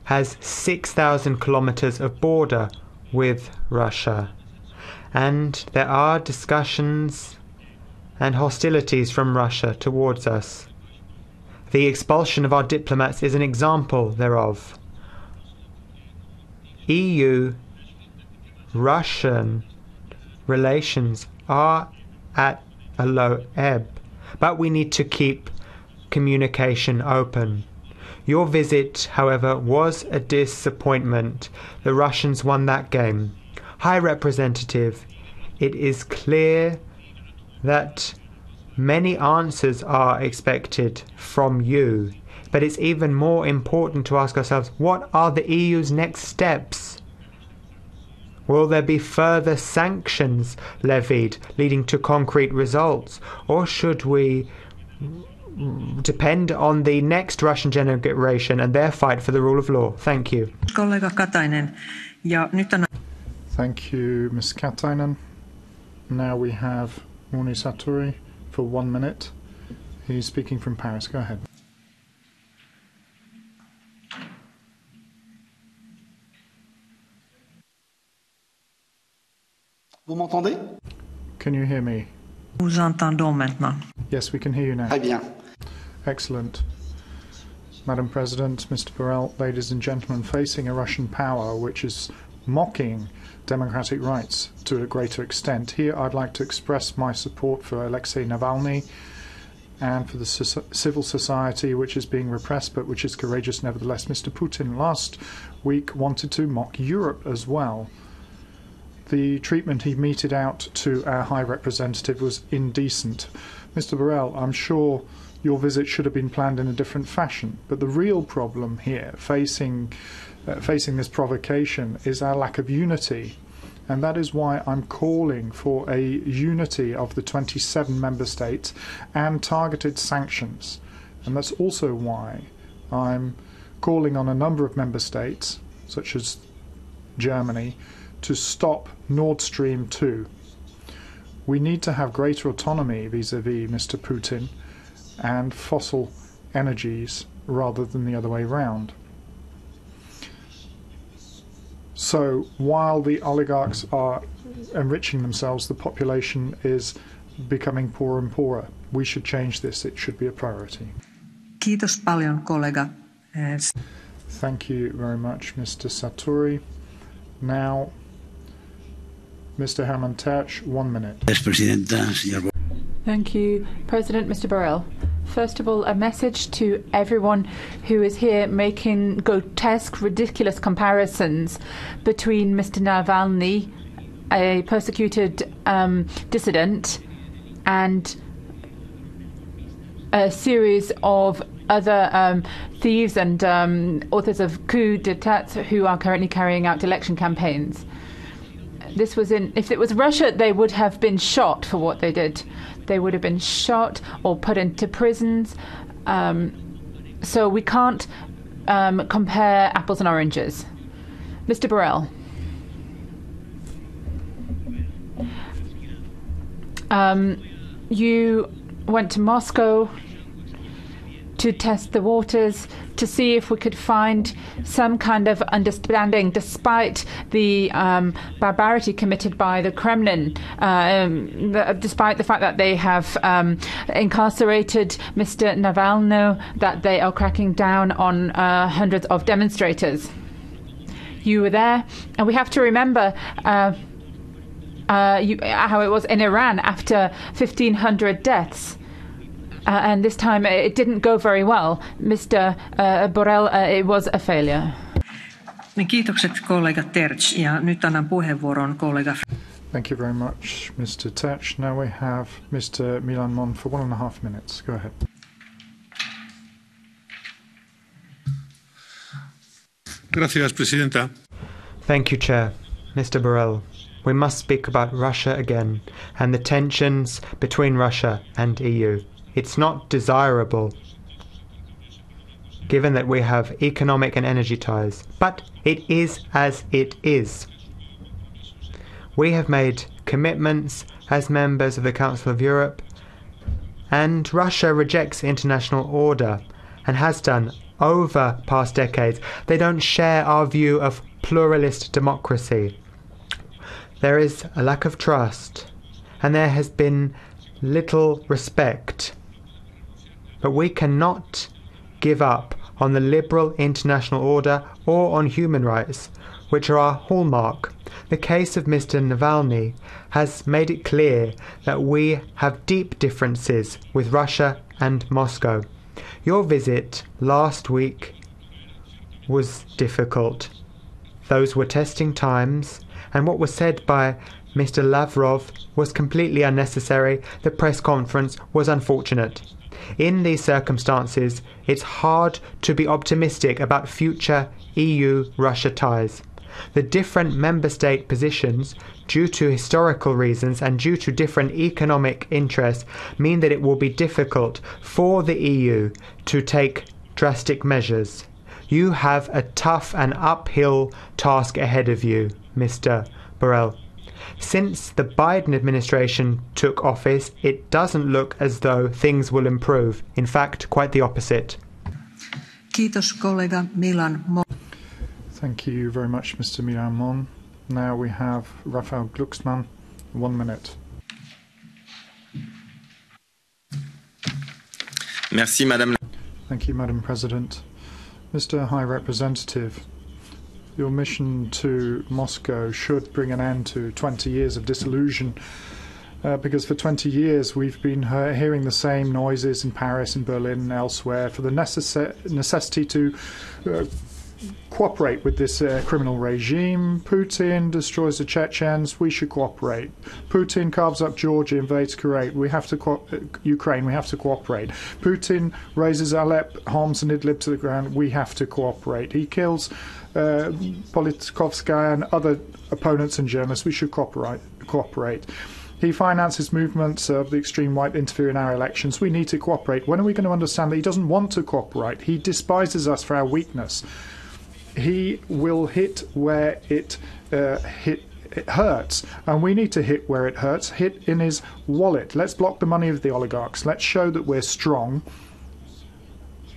has 6,000 kilometers of border with Russia, and there are discussions and hostilities from Russia towards us. The expulsion of our diplomats is an example thereof. EU-Russian relations are at a low ebb. But we need to keep communication open. Your visit, however, was a disappointment. The Russians won that game. High Representative, it is clear that many answers are expected from you, but it's even more important to ask ourselves, what are the EU's next steps? Will there be further sanctions levied, leading to concrete results? Or should we depend on the next Russian generation and their fight for the rule of law? Thank you. Thank you, Ms. Katainen. Now we have Moni Satori for 1 minute. He's speaking from Paris. Go ahead. Vous m'entendez? Can you hear me? Nous entendons maintenant. Yes, we can hear you now. Très bien. Excellent. Madam President, Mr. Borrell, ladies and gentlemen, facing a Russian power which is mocking democratic rights to a greater extent, here I'd like to express my support for Alexei Navalny and for the civil society which is being repressed but which is courageous nevertheless. Mr. Putin last week wanted to mock Europe as well. The treatment he meted out to our High Representative was indecent. Mr. Borrell, I'm sure your visit should have been planned in a different fashion, but the real problem here, facing this provocation, is our lack of unity And that is why I'm calling for a unity of the 27 member states and targeted sanctions. And that's also why I'm calling on a number of member states, such as Germany, to stop Nord Stream 2. We need to have greater autonomy vis-à-vis Mr. Putin and fossil energies rather than the other way round. So while the oligarchs are enriching themselves, the population is becoming poorer and poorer. We should change this. It should be a priority. Kiitos paljon, kollega. Thank you very much, Mr. Sartori. Now, Mr. Herman Tertsch, 1 minute. Thank you, President. Mr. Borrell. First of all, a message to everyone who is here making grotesque, ridiculous comparisons between Mr. Navalny, a persecuted dissident, and a series of other thieves and authors of coup d'états who are currently carrying out election campaigns. This was in, if it was Russia, they would have been shot for what they did. They would have been shot or put into prisons. So we can't compare apples and oranges. Mr. Borrell, you went to Moscow to test the waters, to see if we could find some kind of understanding despite the barbarity committed by the Kremlin, despite the fact that they have incarcerated Mr. Navalny, that they are cracking down on hundreds of demonstrators. You were there, and we have to remember how it was in Iran after 1,500 deaths. And this time it didn't go very well. Mr. Borrell, it was a failure. Thank you very much, Mr. Tertsch. Now we have Mr. Milan Mon for 1.5 minutes. Go ahead. Gracias, Presidenta. Thank you, Chair. Mr. Borrell, we must speak about Russia again and the tensions between Russia and EU. It's not desirable, given that we have economic and energy ties, but it is as it is. We have made commitments as members of the Council of Europe, and Russia rejects international order and has done over past decades. They don't share our view of pluralist democracy. There is a lack of trust, and there has been little respect. But we cannot give up on the liberal international order or on human rights, which are our hallmark. The case of Mr. Navalny has made it clear that we have deep differences with Russia and Moscow. Your visit last week was difficult. Those were testing times, and what was said by Mr. Lavrov was completely unnecessary. The press conference was unfortunate. In these circumstances, it's hard to be optimistic about future EU-Russia ties. The different member state positions, due to historical reasons and due to different economic interests, mean that it will be difficult for the EU to take drastic measures. You have a tough and uphill task ahead of you, Mr. Borrell. Since the Biden administration took office, it doesn't look as though things will improve. In fact, quite the opposite. Thank you very much, Mr. Milan Mon. Now we have Rafael Glucksmann, 1 minute. Merci, Madame. Thank you, Madam President. Mr. High Representative, your mission to Moscow should bring an end to 20 years of disillusion, because for 20 years we've been hearing the same noises in Paris, in Berlin, and elsewhere for the necessity to cooperate with this criminal regime. Putin destroys the Chechens. We should cooperate. Putin carves up Georgia, invades Kuwait. We have to Ukraine. We have to cooperate. Putin raises Alep, Homs, and Idlib to the ground. We have to cooperate. He kills Politkovskaya and other opponents and journalists. We should cooperate. He finances movements of the extreme right interfering in our elections. We need to cooperate. When are we going to understand that he doesn't want to cooperate? He despises us for our weakness. He will hit where it hurts, and we need to hit where it hurts, hit in his wallet. Let's block the money of the oligarchs. Let's show that we're strong,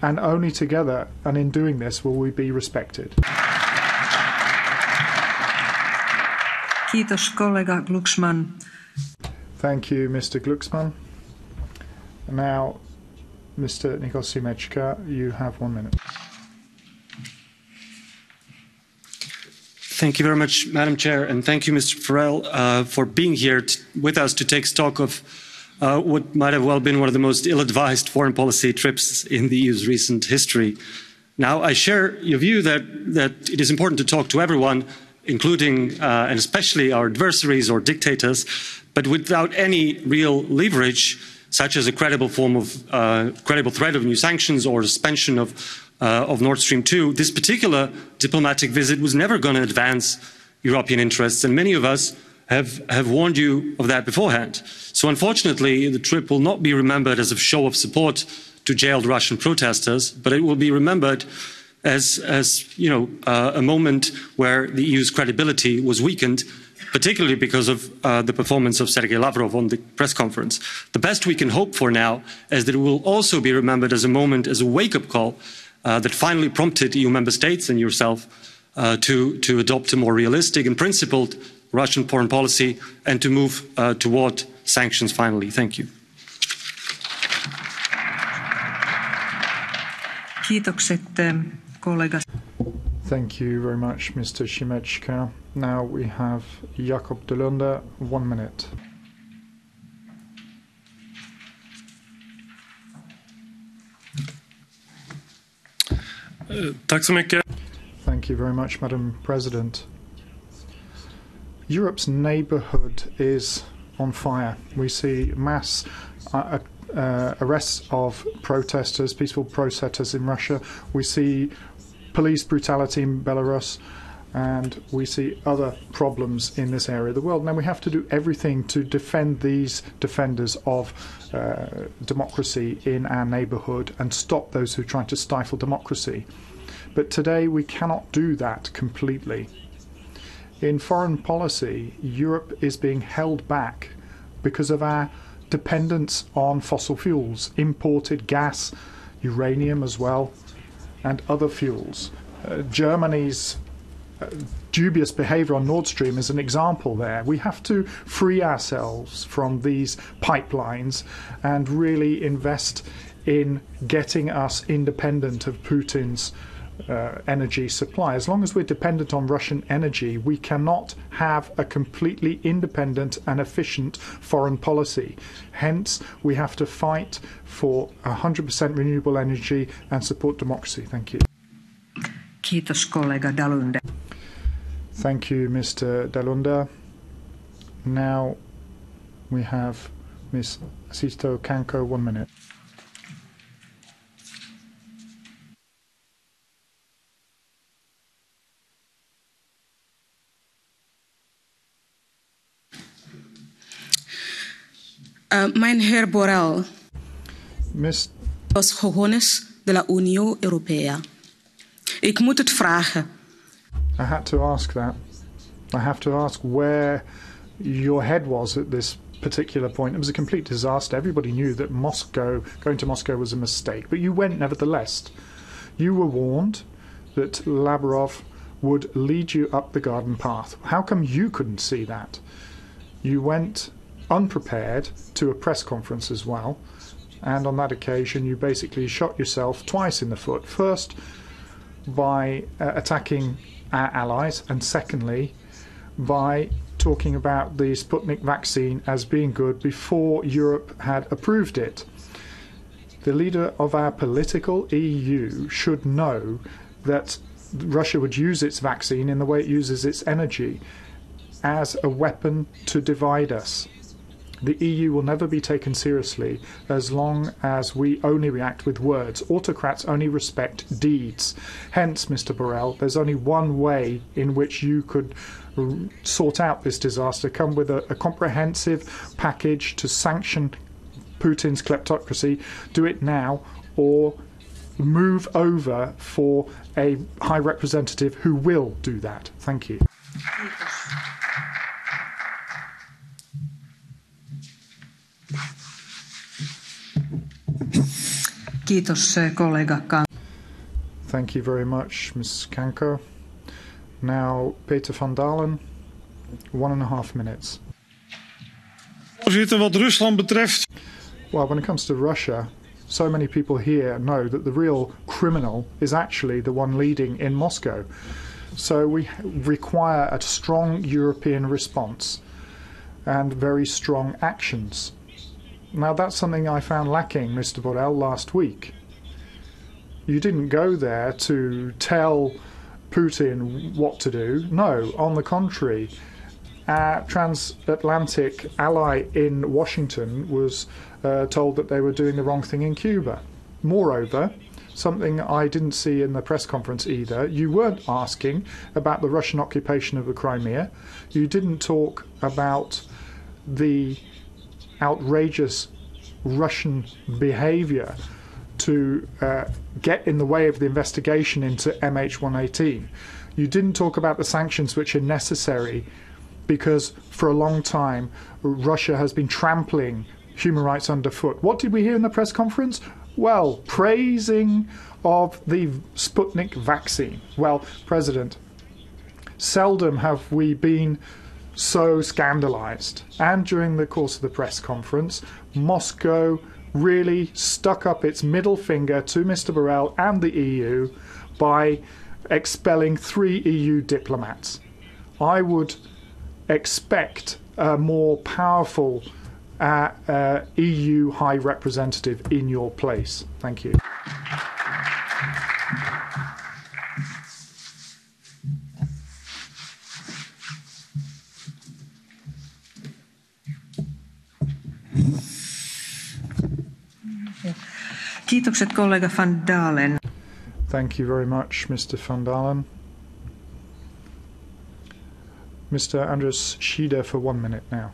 and only together, and in doing this, will we be respected. Kiitos, kollega Glucksmann. Thank you, Mr. Glucksmann. Now, Mr. Nikos Imechka, you have 1 minute. Thank you very much, Madam Chair, and thank you, Mr. Borrell, for being here with us to take stock of what might have well been one of the most ill-advised foreign policy trips in the EU's recent history. Now, I share your view that it is important to talk to everyone, including and especially our adversaries or dictators, but without any real leverage, such as a credible form of credible threat of new sanctions or suspension of Nord Stream 2, this particular diplomatic visit was never going to advance European interests, and many of us have warned you of that beforehand. So unfortunately, the trip will not be remembered as a show of support to jailed Russian protesters, but it will be remembered as a moment where the EU's credibility was weakened, particularly because of the performance of Sergei Lavrov on the press conference. The best we can hope for now is that it will also be remembered as a moment, as a wake-up call, that finally prompted EU member states and yourself to adopt a more realistic and principled Russian foreign policy and to move toward sanctions finally. Thank you. Thank you very much, Mr. Šimečka. Now we have Jakob de Lunde, 1 minute. Thank you very much, Madam President. Europe's neighbourhood is on fire. We see mass arrests of protesters, peaceful protesters in Russia. We see police brutality in Belarus, and we see other problems in this area of the world. Now we have to do everything to defend these defenders of democracy in our neighbourhood and stop those who try to stifle democracy. But today we cannot do that completely. In foreign policy, Europe is being held back because of our dependence on fossil fuels, imported gas, uranium as well, and other fuels. Germany's dubious behaviour on Nord Stream is an example there. We have to free ourselves from these pipelines and really invest in getting us independent of Putin's energy supply. As long as we're dependent on Russian energy, we cannot have a completely independent and efficient foreign policy. Hence, we have to fight for 100% renewable energy and support democracy. Thank you. Kiitos, kollega Dalunde. Thank you, Mr. Dalunde. Now we have Ms. Sisto Kanko, 1 minute. Mein Herr Borrell, als Gehoornis de la Unie Europea. Ik moet het vragen. I had to ask that. I have to ask where your head was at this particular point. It was a complete disaster. Everybody knew that going to Moscow was a mistake, but you went nevertheless. You were warned that Lavrov would lead you up the garden path. How come you couldn't see that? You went unprepared to a press conference as well, and on that occasion you basically shot yourself twice in the foot. First, by attacking our allies, and secondly, by talking about the Sputnik vaccine as being good before Europe had approved it. The leader of our political EU should know that Russia would use its vaccine in the way it uses its energy, as a weapon to divide us. The EU will never be taken seriously as long as we only react with words. Autocrats only respect deeds. Hence, Mr. Borrell, there's only one way in which you could sort out this disaster, come with a comprehensive package to sanction Putin's kleptocracy, do it now, or move over for a high representative who will do that. Thank you. Thank you very much, Ms. Kanko. Now, Peter van Dalen, 1.5 minutes. Well, when it comes to Russia, so many people here know that the real criminal is actually the one leading in Moscow. So we require a strong European response and very strong actions. Now, that's something I found lacking, Mr. Borrell, last week. You didn't go there to tell Putin what to do. No, on the contrary, our transatlantic ally in Washington was told that they were doing the wrong thing in Cuba. Moreover, something I didn't see in the press conference either, you weren't asking about the Russian occupation of the Crimea. You didn't talk about the outrageous Russian behaviour to get in the way of the investigation into MH118. You didn't talk about the sanctions which are necessary because for a long time Russia has been trampling human rights underfoot. What did we hear in the press conference? Well, praising of the Sputnik vaccine. Well, President, seldom have we been so scandalized. And during the course of the press conference, Moscow really stuck up its middle finger to Mr. Borrell and the EU by expelling 3 EU diplomats. I would expect a more powerful EU High Representative in your place. Thank you. Kiitokset kollega Van Dalen. Thank you very much, Mr. Van Dalen. Mr. Andres Schieder for 1 minute now.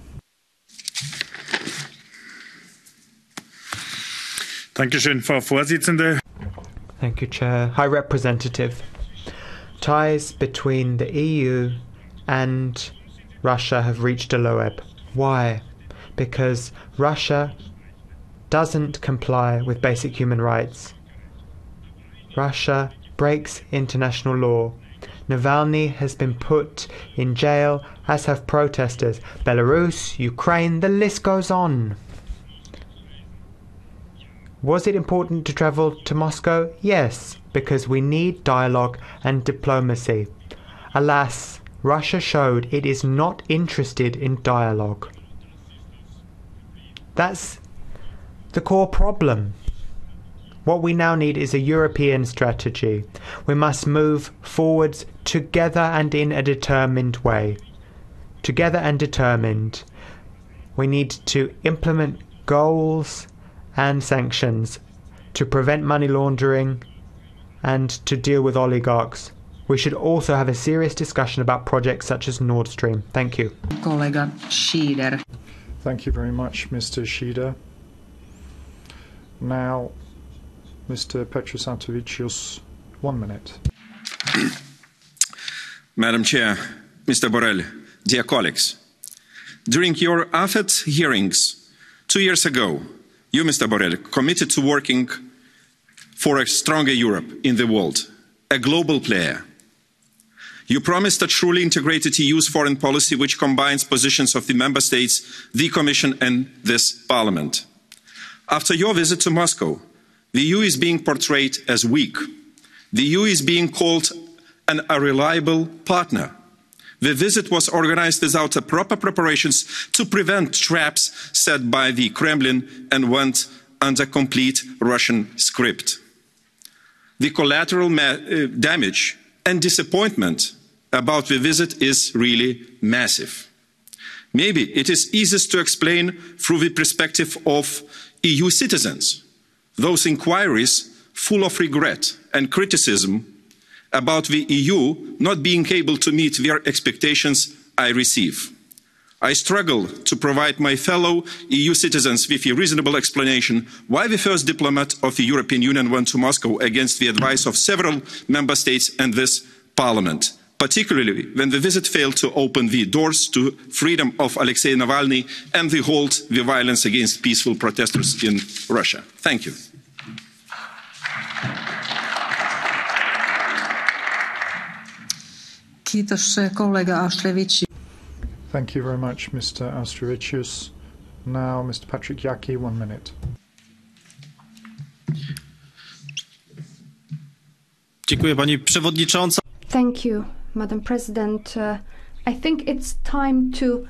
Thank you, Frau Vorsitzende. Thank you, Chair. High Representative. Ties between the EU and Russia have reached a low ebb. Why? Because Russia doesn't comply with basic human rights. Russia breaks international law. Navalny has been put in jail, as have protesters. Belarus, Ukraine, the list goes on. Was it important to travel to Moscow? Yes, because we need dialogue and diplomacy. Alas, Russia showed it is not interested in dialogue. That's the core problem. What we now need is a European strategy. We must move forwards together and in a determined way. Together and determined. We need to implement goals and sanctions to prevent money laundering and to deal with oligarchs. We should also have a serious discussion about projects such as Nord Stream. Thank you. Kollega Schieder. Thank you very much, Mr. Schieder. Now, Mr. Petros Antovicius, 1 minute. Madam Chair, Mr. Borrell, dear colleagues, during your AFET hearings 2 years ago, you, Mr. Borrell, committed to working for a stronger Europe in the world, a global player. You promised a truly integrated EU's foreign policy which combines positions of the Member States, the Commission and this Parliament. After your visit to Moscow, the EU is being portrayed as weak. The EU is being called an unreliable partner. The visit was organized without proper preparations to prevent traps set by the Kremlin and went under complete Russian script. The collateral damage and disappointment about the visit is really massive. Maybe it is easiest to explain through the perspective of EU citizens, those inquiries full of regret and criticism about the EU not being able to meet their expectations I receive. I struggle to provide my fellow EU citizens with a reasonable explanation why the first diplomat of the European Union went to Moscow against the advice of several member states and this parliament, particularly when the visit failed to open the doors to freedom of Alexei Navalny and to halt the violence against peaceful protesters in Russia. Thank you. Thank you very much, Mr. Auštrevičius. Now, Mr. Patrick Jaki, 1 minute. Dziękuję, Pani Przewodnicząca. Thank you, Madam President. I think it's time to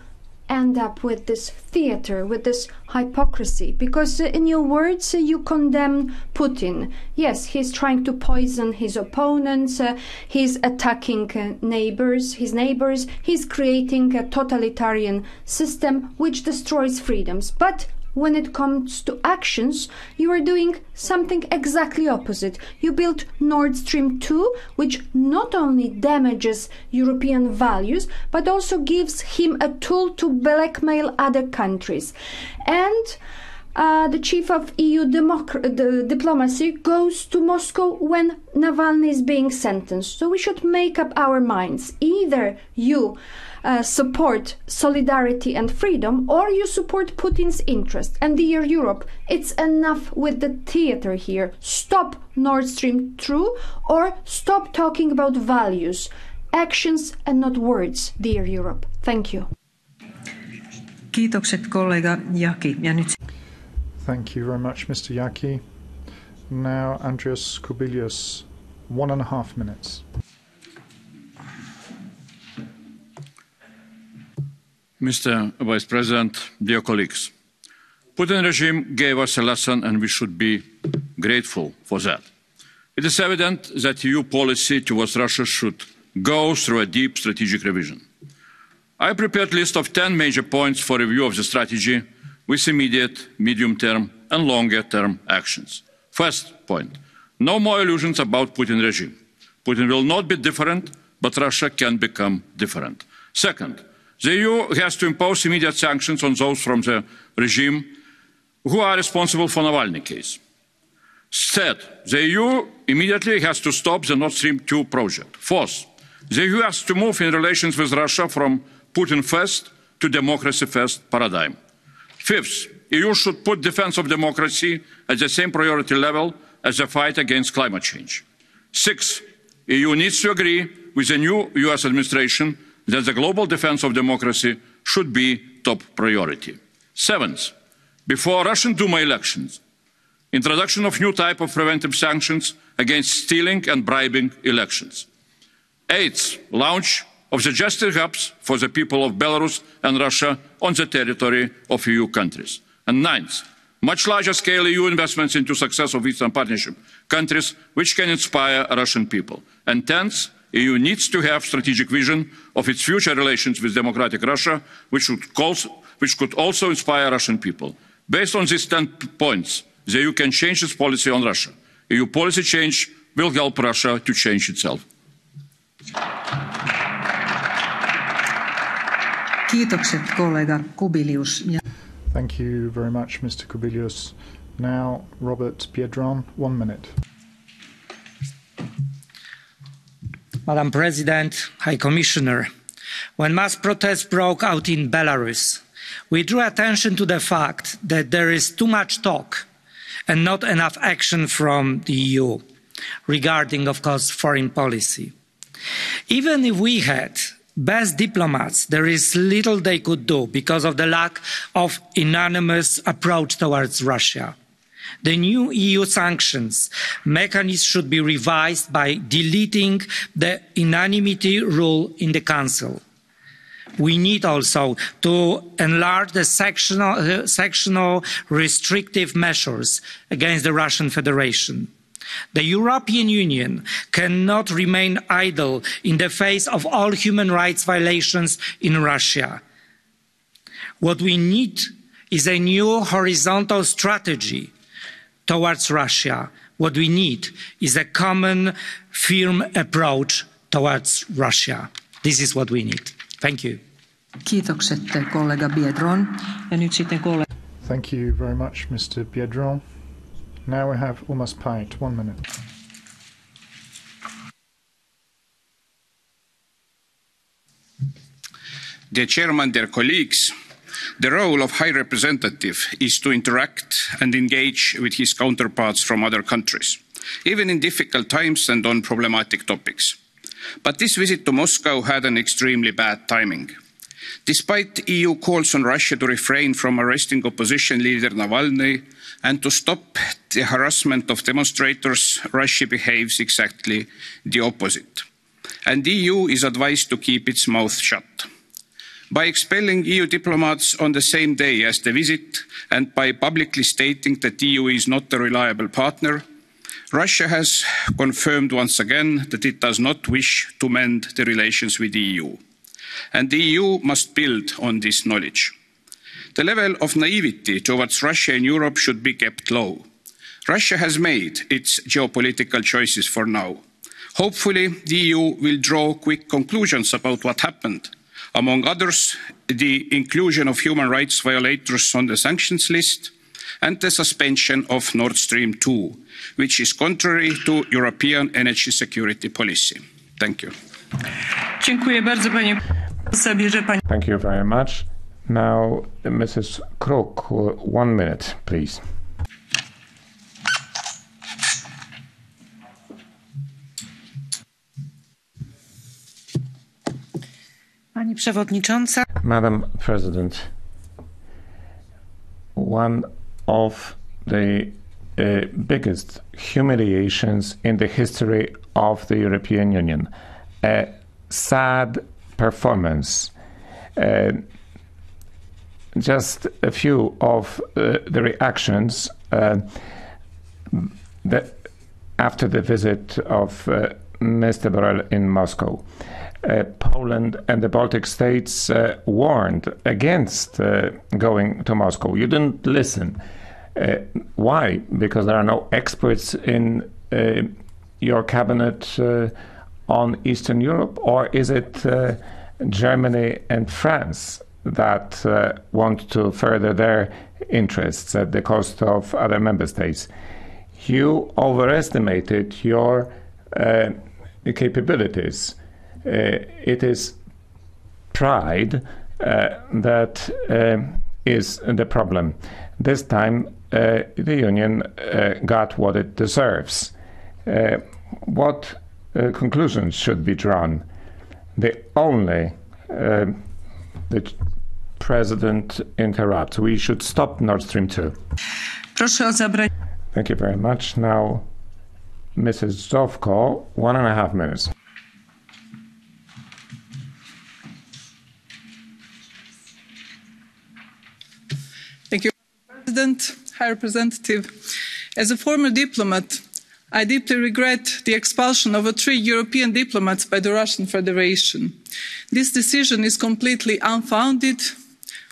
end up with this theater, with this hypocrisy, because in your words you condemn Putin. Yes, he's trying to poison his opponents, he's attacking his neighbors, he's creating a totalitarian system which destroys freedoms. But when it comes to actions, you are doing something exactly opposite. You built Nord Stream 2, which not only damages European values, but also gives him a tool to blackmail other countries. And the chief of EU diplomacy goes to Moscow when Navalny is being sentenced. So we should make up our minds. Either you support solidarity and freedom, or you support Putin's interest. And dear Europe, it's enough with the theater here. Stop Nord Stream 2, or stop talking about values, actions and not words, dear Europe. Thank you. Kiitokset kollega Jaki. Ja nyt... Thank you very much, Mr. Jaki. Now, Andreas Kubilius, 1.5 minutes. Mr. Vice President, dear colleagues, Putin regime gave us a lesson and we should be grateful for that. It is evident that EU policy towards Russia should go through a deep strategic revision. I prepared a list of 10 major points for review of the strategy with immediate, medium-term and longer-term actions. First point, no more illusions about Putin regime. Putin will not be different, but Russia can become different. Second, the EU has to impose immediate sanctions on those from the regime who are responsible for the Navalny case. Third, the EU immediately has to stop the Nord Stream 2 project. Fourth, the EU has to move in relations with Russia from Putin first to democracy first paradigm. Fifth, EU should put defense of democracy at the same priority level as the fight against climate change. Sixth, EU needs to agree with the new US administration that the global defense of democracy should be top priority. Seventh, before Russian Duma elections, introduction of new type of preventive sanctions against stealing and bribing elections. Eighth, launch of the justice hubs for the people of Belarus and Russia on the territory of EU countries. And ninth, much larger scale EU investments into success of Eastern Partnership countries which can inspire Russian people. And tenth, EU needs to have strategic vision of its future relations with democratic Russia, which could also inspire Russian people. Based on these 10 points, the EU can change its policy on Russia. EU policy change will help Russia to change itself. Thank you very much, Mr. Kubilius. Now, Robert Biedron, 1 minute. Madam President, High Commissioner, when mass protests broke out in Belarus, we drew attention to the fact that there is too much talk and not enough action from the EU regarding, of course, foreign policy. Even if we had best diplomats, there is little they could do because of the lack of unanimous approach towards Russia. The new EU sanctions mechanism should be revised by deleting the unanimity rule in the Council. We need also to enlarge the sectional restrictive measures against the Russian Federation. The European Union cannot remain idle in the face of all human rights violations in Russia. What we need is a new horizontal strategy towards Russia. What we need is a common, firm approach towards Russia. This is what we need. Thank you. Kiitokset, kollega Biedron. Ja nyt sitten kollega. Thank you very much, Mr. Biedron. Now we have almost paid 1 minute. Dear Chairman, dear colleagues, the role of High Representative is to interact and engage with his counterparts from other countries, even in difficult times and on problematic topics. But this visit to Moscow had an extremely bad timing. Despite EU calls on Russia to refrain from arresting opposition leader Navalny and to stop the harassment of demonstrators, Russia behaves exactly the opposite. And the EU is advised to keep its mouth shut. By expelling EU diplomats on the same day as the visit and by publicly stating that the EU is not a reliable partner, Russia has confirmed once again that it does not wish to mend the relations with the EU. And the EU must build on this knowledge. The level of naivety towards Russia in Europe should be kept low. Russia has made its geopolitical choices for now. Hopefully, the EU will draw quick conclusions about what happened. Among others, the inclusion of human rights violators on the sanctions list and the suspension of Nord Stream 2, which is contrary to European energy security policy. Thank you. Thank you very much. Now, Mrs. Kruk, 1 minute, please. Madam President, one of the biggest humiliations in the history of the European Union. A sad performance. Just a few of the reactions after the visit of Mr. Borrell in Moscow. Poland and the Baltic states warned against going to Moscow. You didn't listen. Why? Because there are no experts in your cabinet on Eastern Europe? Or is it Germany and France that want to further their interests at the cost of other member states? You overestimated your capabilities. It is pride that is the problem. This time the Union got what it deserves. What conclusions should be drawn? The only the President interrupts. We should stop Nord Stream 2. Thank you very much. Now, Mrs. Zovko, 1.5 minutes. President, High Representative, as a former diplomat, I deeply regret the expulsion of 3 European diplomats by the Russian Federation. This decision is completely unfounded.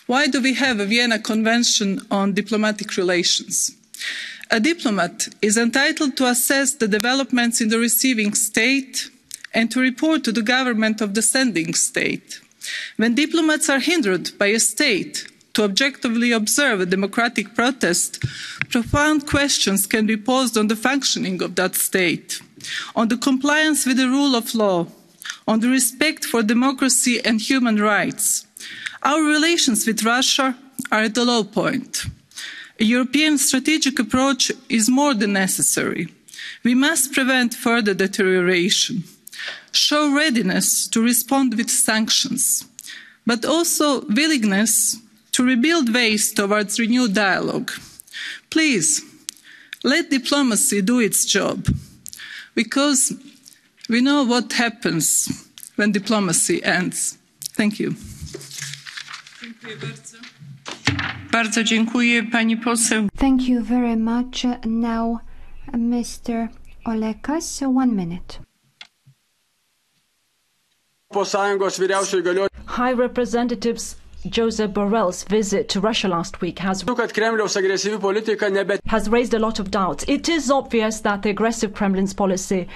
Why do we have a Vienna Convention on diplomatic relations? A diplomat is entitled to assess the developments in the receiving state and to report to the government of the sending state. When diplomats are hindered by a state to objectively observe a democratic protest, profound questions can be posed on the functioning of that state, on the compliance with the rule of law, on the respect for democracy and human rights. Our relations with Russia are at a low point. A European strategic approach is more than necessary. We must prevent further deterioration, show readiness to respond with sanctions, but also willingness to rebuild ways towards renewed dialogue. Please, let diplomacy do its job, because we know what happens when diplomacy ends. Thank you. Thank you very much. Now, Mr. Olekas, 1 minute. High Representative's Josep Borrell's visit to Russia last week has raised a lot of doubts. It is obvious that the aggressive Kremlin's policy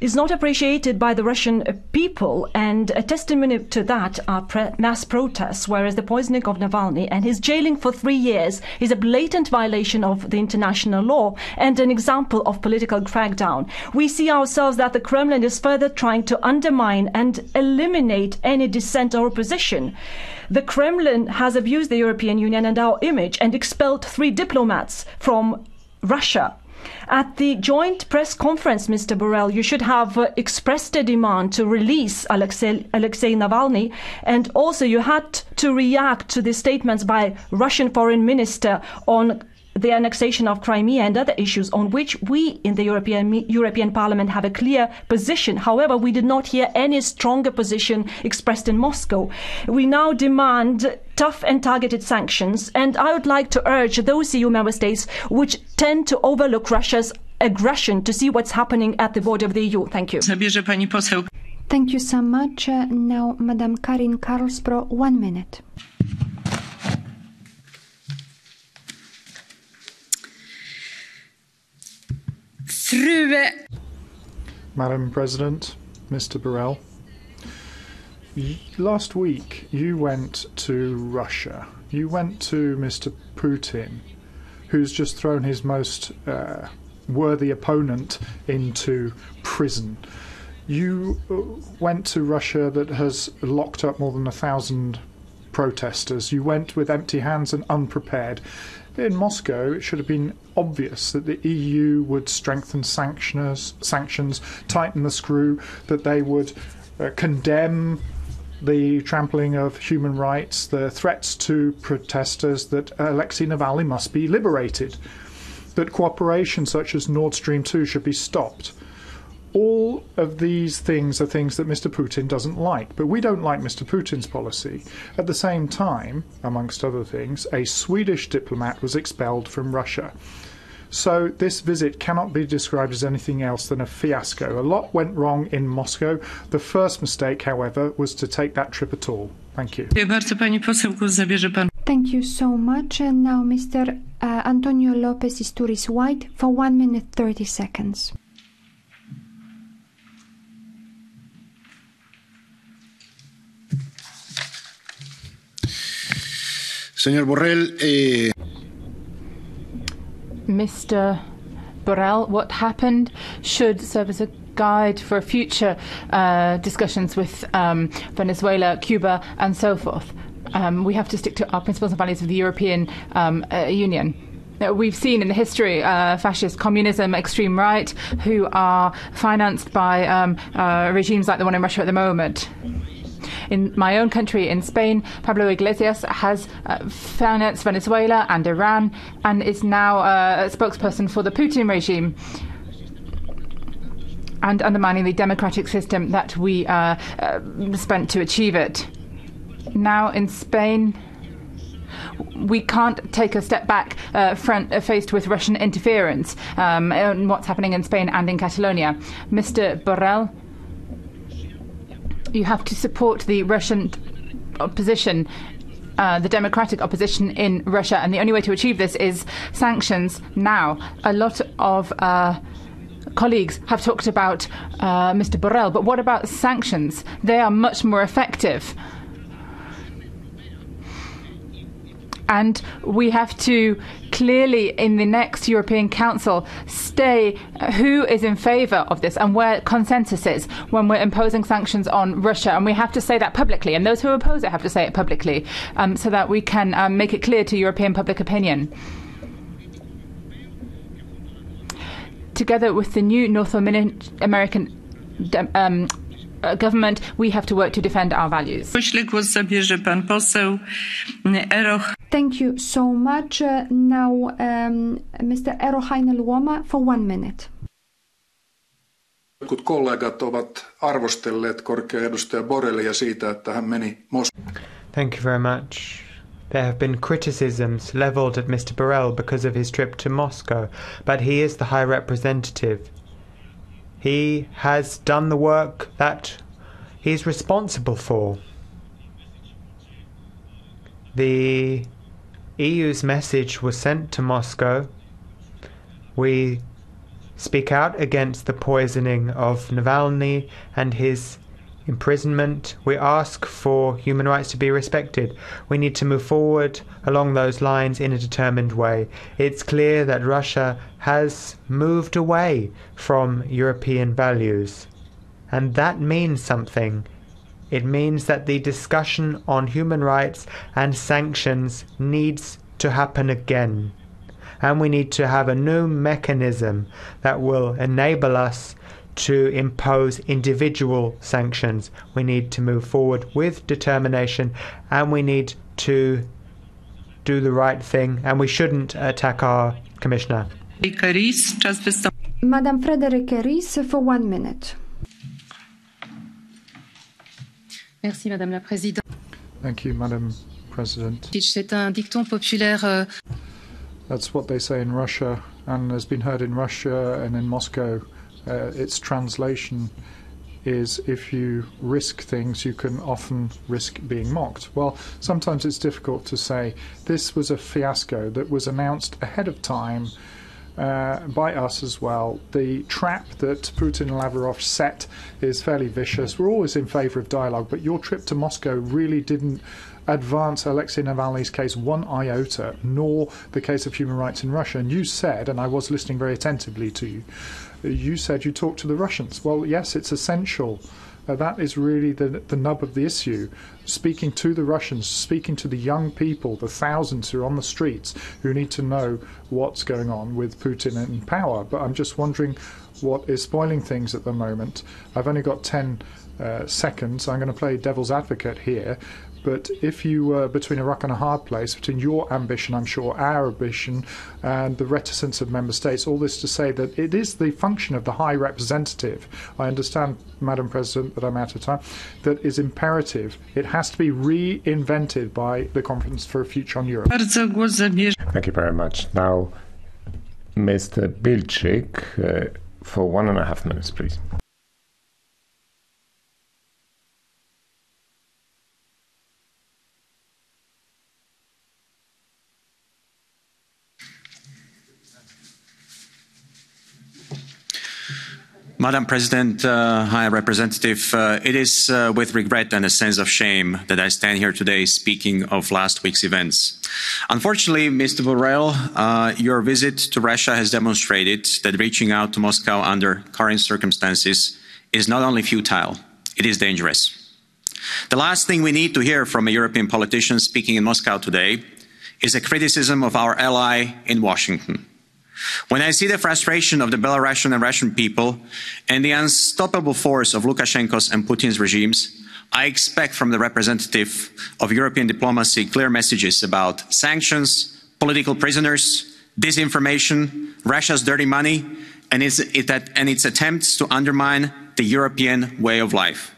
is not appreciated by the Russian people, and a testimony to that are mass protests, whereas the poisoning of Navalny and his jailing for 3 years is a blatant violation of the international law and an example of political crackdown. We see ourselves that the Kremlin is further trying to undermine and eliminate any dissent or opposition. The Kremlin has abused the European Union and our image and expelled 3 diplomats from Russia. At the joint press conference, Mr. Borrell, you should have expressed a demand to release Alexei Navalny, and also you had to react to the statements by Russian Foreign Minister on the annexation of Crimea and other issues on which we in the European Parliament have a clear position. However, we did not hear any stronger position expressed in Moscow. We now demand tough and targeted sanctions, and I would like to urge those EU member states which tend to overlook Russia's aggression to see what's happening at the border of the EU. Thank you. Thank you so much. Now, Madam Karin Karlsbro, 1 minute. Madam President, Mr. Borrell, last week you went to Russia. You went to Mr. Putin, who's just thrown his most worthy opponent into prison. You went to Russia that has locked up more than 1,000 protesters. You went with empty hands and unprepared. In Moscow, it should have been obvious that the EU would strengthen sanctions, tighten the screw, that they would condemn the trampling of human rights, the threats to protesters, that Alexei Navalny must be liberated, that cooperation such as Nord Stream 2 should be stopped. All of these things are things that Mr. Putin doesn't like, but we don't like Mr. Putin's policy. At the same time, amongst other things, a Swedish diplomat was expelled from Russia. So this visit cannot be described as anything else than a fiasco. A lot went wrong in Moscow. The first mistake, however, was to take that trip at all. Thank you. Thank you so much. And now Mr. Antonio López Istúriz White for 1 minute 30 seconds. Mr. Borrell, what happened should serve as a guide for future discussions with Venezuela, Cuba, and so forth. We have to stick to our principles and values of the European Union. We've seen in the history fascist communism, extreme right, who are financed by regimes like the one in Russia at the moment. In my own country, in Spain, Pablo Iglesias has financed Venezuela and Iran and is now a spokesperson for the Putin regime and undermining the democratic system that we spent to achieve it. Now in Spain, we can't take a step back faced with Russian interference in what's happening in Spain and in Catalonia. Mr. Borrell, you have to support the Russian opposition, the democratic opposition in Russia. And the only way to achieve this is sanctions now. A lot of colleagues have talked about Mr. Borrell, but what about sanctions? They are much more effective. And we have to clearly, in the next European Council, state who is in favour of this and where consensus is when we're imposing sanctions on Russia. And we have to say that publicly, and those who oppose it have to say it publicly, so that we can make it clear to European public opinion. Together with the new North American government, we have to work to defend our values. Thank you so much. Now, Mr. Eero Heinäluoma for 1 minute. Jotkut kollegat ovat arvostelleet korkean edustajan Borrellia siitä, että hän meni Moskovaan. Thank you very much. There have been criticisms levelled at Mr. Borrell because of his trip to Moscow, but he is the High Representative. He has done the work that he's responsible for. The EU's message was sent to Moscow. We speak out against the poisoning of Navalny and his imprisonment. We ask for human rights to be respected. We need to move forward along those lines in a determined way. It's clear that Russia has moved away from European values, and that means something. It means that the discussion on human rights and sanctions needs to happen again, and we need to have a new mechanism that will enable us to impose individual sanctions. We need to move forward with determination, and we need to do the right thing, and we shouldn't attack our commissioner. Madam Frederica Ries for 1 minute. Merci, Madame la Présidente. Thank you, Madam President. C'est un dicton populaire. That's what they say in Russia, and has been heard in Russia and in Moscow. Its translation is, if you risk things, you can often risk being mocked. Well, sometimes it's difficult to say. This was a fiasco that was announced ahead of time by us as well. The trap that Putin and Lavrov set is fairly vicious. We're always in favor of dialogue, but your trip to Moscow really didn't advance Alexei Navalny's case one iota, nor the case of human rights in Russia. And you said, and I was listening very attentively to you, you said you talked to the Russians. Well, yes, it's essential. That is really the nub of the issue. Speaking to the Russians, speaking to the young people, the thousands who are on the streets, who need to know what's going on with Putin in power. But I'm just wondering what is spoiling things at the moment. I've only got 10 seconds. I'm going to play devil's advocate here. But if you were between a rock and a hard place, between your ambition, I'm sure, our ambition, and the reticence of member states, all this to say that it is the function of the High Representative, I understand, Madam President, that I'm out of time, that is imperative. It has to be reinvented by the Conference for a Future on Europe. Thank you very much. Now, Mr. Bilczyk, for 1.5 minutes, please. Madam President, High Representative, it is with regret and a sense of shame that I stand here today speaking of last week's events. Unfortunately, Mr. Borrell, your visit to Russia has demonstrated that reaching out to Moscow under current circumstances is not only futile, it is dangerous. The last thing we need to hear from a European politician speaking in Moscow today is a criticism of our ally in Washington. When I see the frustration of the Belarusian and Russian people and the unstoppable force of Lukashenko's and Putin's regimes, I expect from the representative of European diplomacy clear messages about sanctions, political prisoners, disinformation, Russia's dirty money, and its attempts to undermine the European way of life.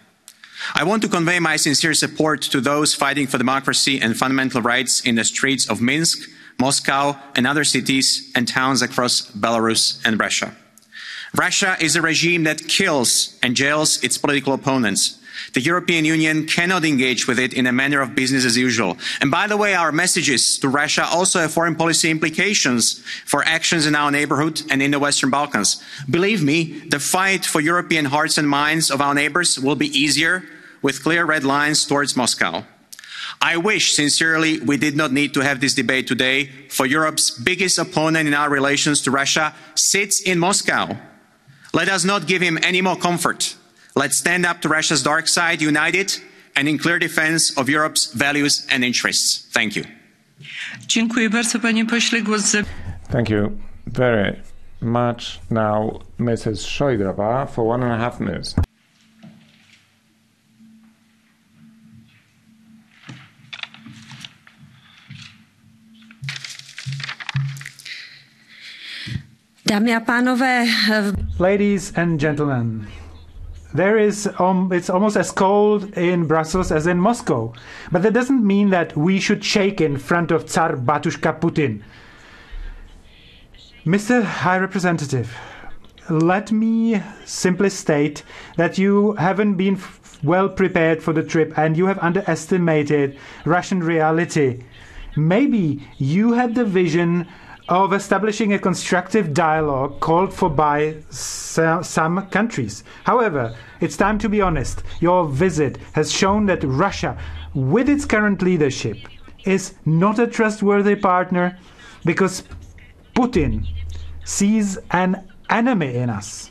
I want to convey my sincere support to those fighting for democracy and fundamental rights in the streets of Minsk, Moscow and other cities and towns across Belarus and Russia. Russia is a regime that kills and jails its political opponents. The European Union cannot engage with it in a manner of business as usual. And by the way, our messages to Russia also have foreign policy implications for actions in our neighborhood and in the Western Balkans. Believe me, the fight for European hearts and minds of our neighbors will be easier with clear red lines towards Moscow. I wish sincerely we did not need to have this debate today, for Europe's biggest opponent in our relations to Russia sits in Moscow. Let us not give him any more comfort. Let's stand up to Russia's dark side, united and in clear defense of Europe's values and interests. Thank you. Thank you very much. Now, Mrs. Šojdrová for 1.5 minutes. Ladies and gentlemen, there is it's almost as cold in Brussels as in Moscow, but that doesn't mean that we should shake in front of Tsar Batushka Putin. Mr. High Representative, let me simply state that you haven't been well prepared for the trip and you have underestimated Russian reality. Maybe you had the vision of establishing a constructive dialogue called for by some countries. However, it's time to be honest. Your visit has shown that Russia, with its current leadership, is not a trustworthy partner because Putin sees an enemy in us.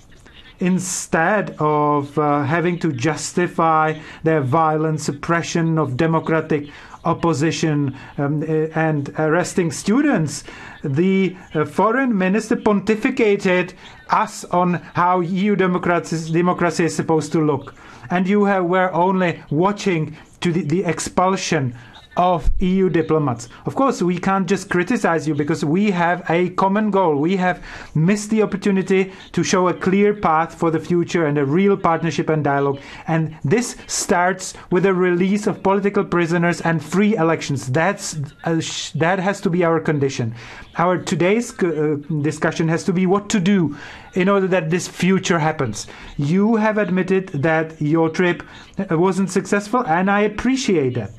Instead of having to justify their violent suppression of democratic opposition and arresting students, the foreign minister pontificated us on how EU democracy is supposed to look. And you were only watching to the expulsion of EU diplomats. Of course, we can't just criticize you because we have a common goal. We have missed the opportunity to show a clear path for the future and a real partnership and dialogue. And this starts with the release of political prisoners and free elections. That has to be our condition. Our today's discussion has to be what to do in order that this future happens. You have admitted that your trip wasn't successful, and I appreciate that.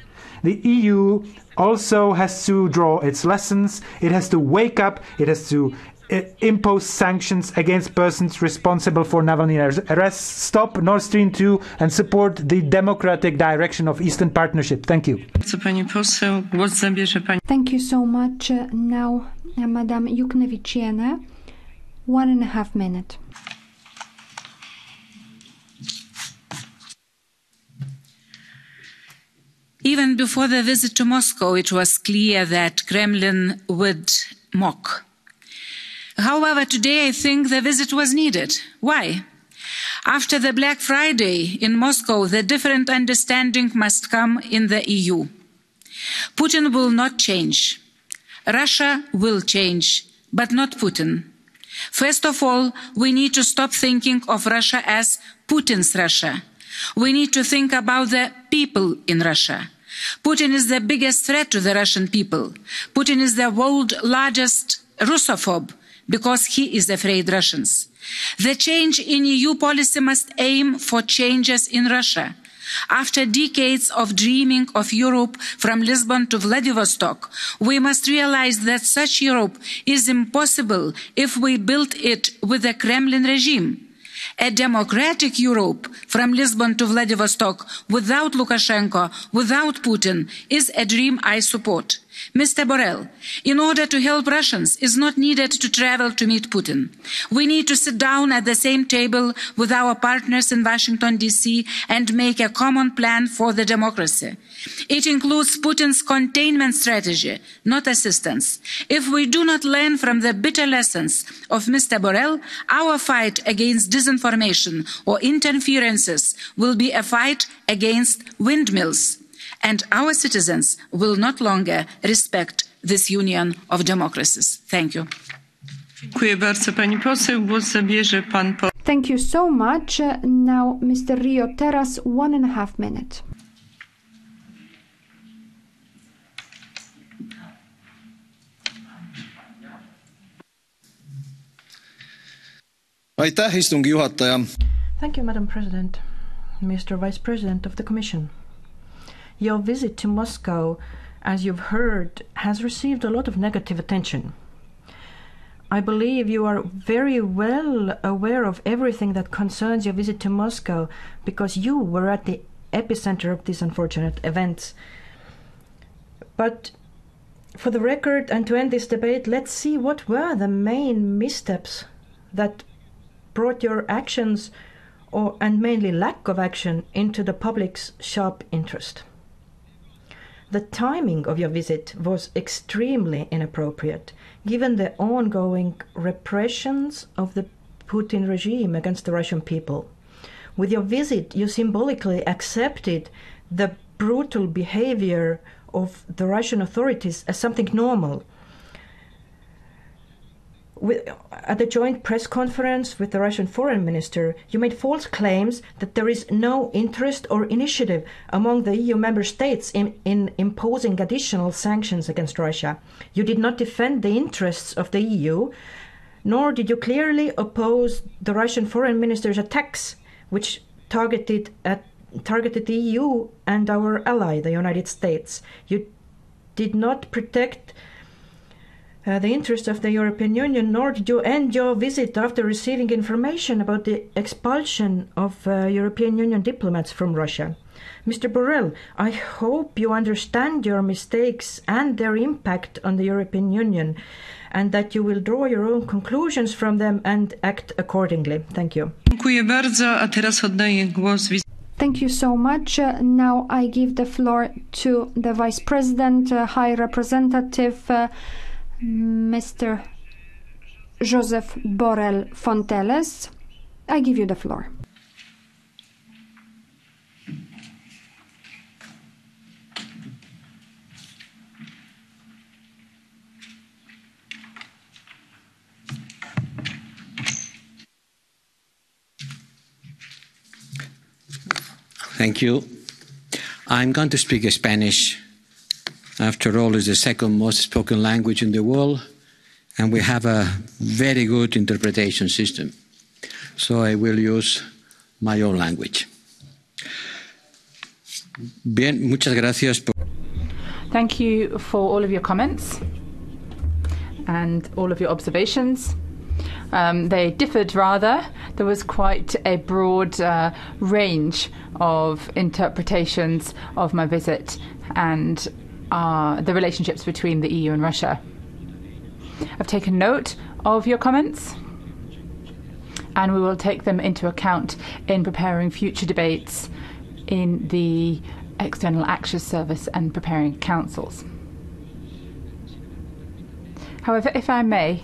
The EU also has to draw its lessons. It has to wake up. It has to impose sanctions against persons responsible for Navalny's arrest, stop Nord Stream 2, and support the democratic direction of Eastern Partnership. Thank you. Thank you so much. Now, Madam Yuknevičiene, 1.5 minutes. Even before the visit to Moscow, it was clear that Kremlin would mock. However, today I think the visit was needed. Why? After the Black Friday in Moscow, the different understanding must come in the EU. Putin will not change. Russia will change, but not Putin. First of all, we need to stop thinking of Russia as Putin's Russia. We need to think about the people in Russia. Putin is the biggest threat to the Russian people. Putin is the world's largest Russophobe because he is afraid Russians. The change in EU policy must aim for changes in Russia. After decades of dreaming of Europe from Lisbon to Vladivostok, we must realize that such Europe is impossible if we build it with the Kremlin regime. A democratic Europe from Lisbon to Vladivostok without Lukashenko, without Putin, is a dream I support. Mr. Borrell, in order to help Russians, it's not needed to travel to meet Putin. We need to sit down at the same table with our partners in Washington, D.C. and make a common plan for the democracy. It includes Putin's containment strategy, not assistance. If we do not learn from the bitter lessons of Mr. Borrell, our fight against disinformation or interferences will be a fight against windmills. And our citizens will no longer respect this union of democracies. Thank you. Thank you so much. Now, Mr. Rio Terras, 1.5 minutes. Thank you, Madam President, Mr. Vice President of the Commission. Your visit to Moscow, as you've heard, has received a lot of negative attention. I believe you are very well aware of everything that concerns your visit to Moscow because you were at the epicenter of these unfortunate events. But for the record and to end this debate, let's see what were the main missteps that brought your actions and mainly lack of action into the public's sharp interest. The timing of your visit was extremely inappropriate, given the ongoing repressions of the Putin regime against the Russian people. With your visit, you symbolically accepted the brutal behavior of the Russian authorities as something normal. At a joint press conference with the Russian foreign minister, you made false claims that there is no interest or initiative among the EU member states in imposing additional sanctions against Russia. You did not defend the interests of the EU, nor did you clearly oppose the Russian foreign minister's attacks, which targeted the EU and our ally, the United States. You did not protect the interests of the European Union, nor did you end your visit after receiving information about the expulsion of European Union diplomats from Russia. Mr. Borrell, I hope you understand your mistakes and their impact on the European Union, and that you will draw your own conclusions from them and act accordingly. Thank you. Thank you so much. Now I give the floor to the Vice President, High Representative, Mr. Josep Borrell Fonteles. I give you the floor. Thank you. I'm going to speak Spanish. After all, it's the second most spoken language in the world, and we have a very good interpretation system. So I will use my own language. Bien, muchas gracias. Thank you for all of your comments and all of your observations. They differed, rather. There was quite a broad range of interpretations of my visit and the relationships between the EU and Russia. I've taken note of your comments, and we will take them into account in preparing future debates in the External Action Service and preparing councils. However, if I may,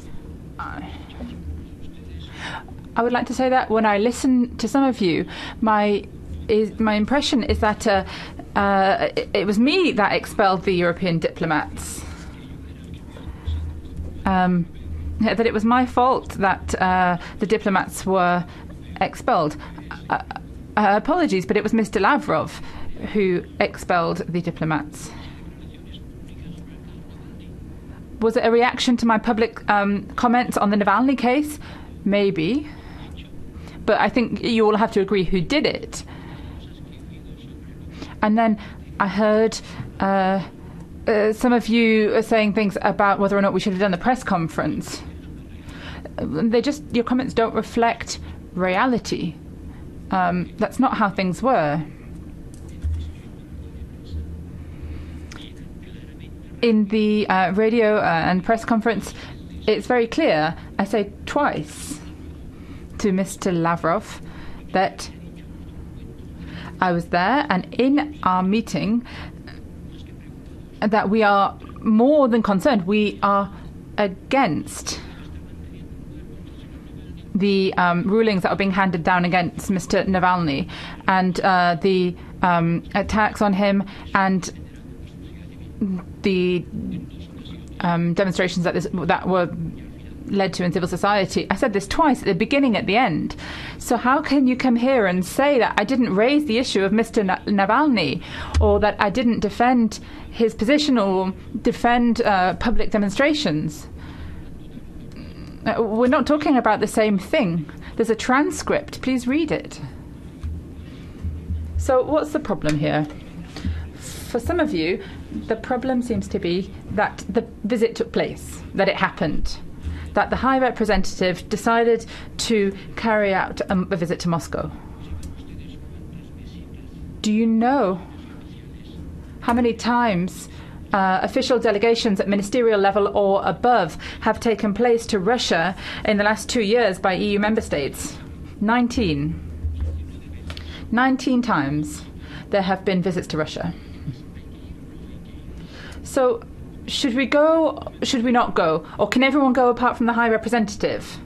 I would like to say that when I listen to some of you, my impression is that it was me that expelled the European diplomats. That it was my fault that the diplomats were expelled. Apologies, but it was Mr. Lavrov who expelled the diplomats. Was it a reaction to my public comments on the Navalny case? Maybe. But I think you all have to agree who did it. And then I heard some of you saying things about whether or not we should have done the press conference. Your comments don't reflect reality. That's not how things were. In the radio and press conference, it's very clear, I say twice to Mr. Lavrov that I was there, and in our meeting, that we are more than concerned. We are against the rulings that are being handed down against Mr. Navalny and the attacks on him and the demonstrations that were led to in civil society. I said this twice, at the beginning, at the end. So how can you come here and say that I didn't raise the issue of Mr. Navalny, or that I didn't defend his position or defend public demonstrations? We're not talking about the same thing. There's a transcript. Please read it. So what's the problem here? For some of you, the problem seems to be that the visit took place, that it happened, that the High Representative decided to carry out a visit to Moscow. Do you know how many times official delegations at ministerial level or above have taken place to Russia in the last 2 years by EU member states? 19. 19 times there have been visits to Russia. So, should we go, should we not go? Or can everyone go apart from the High Representative?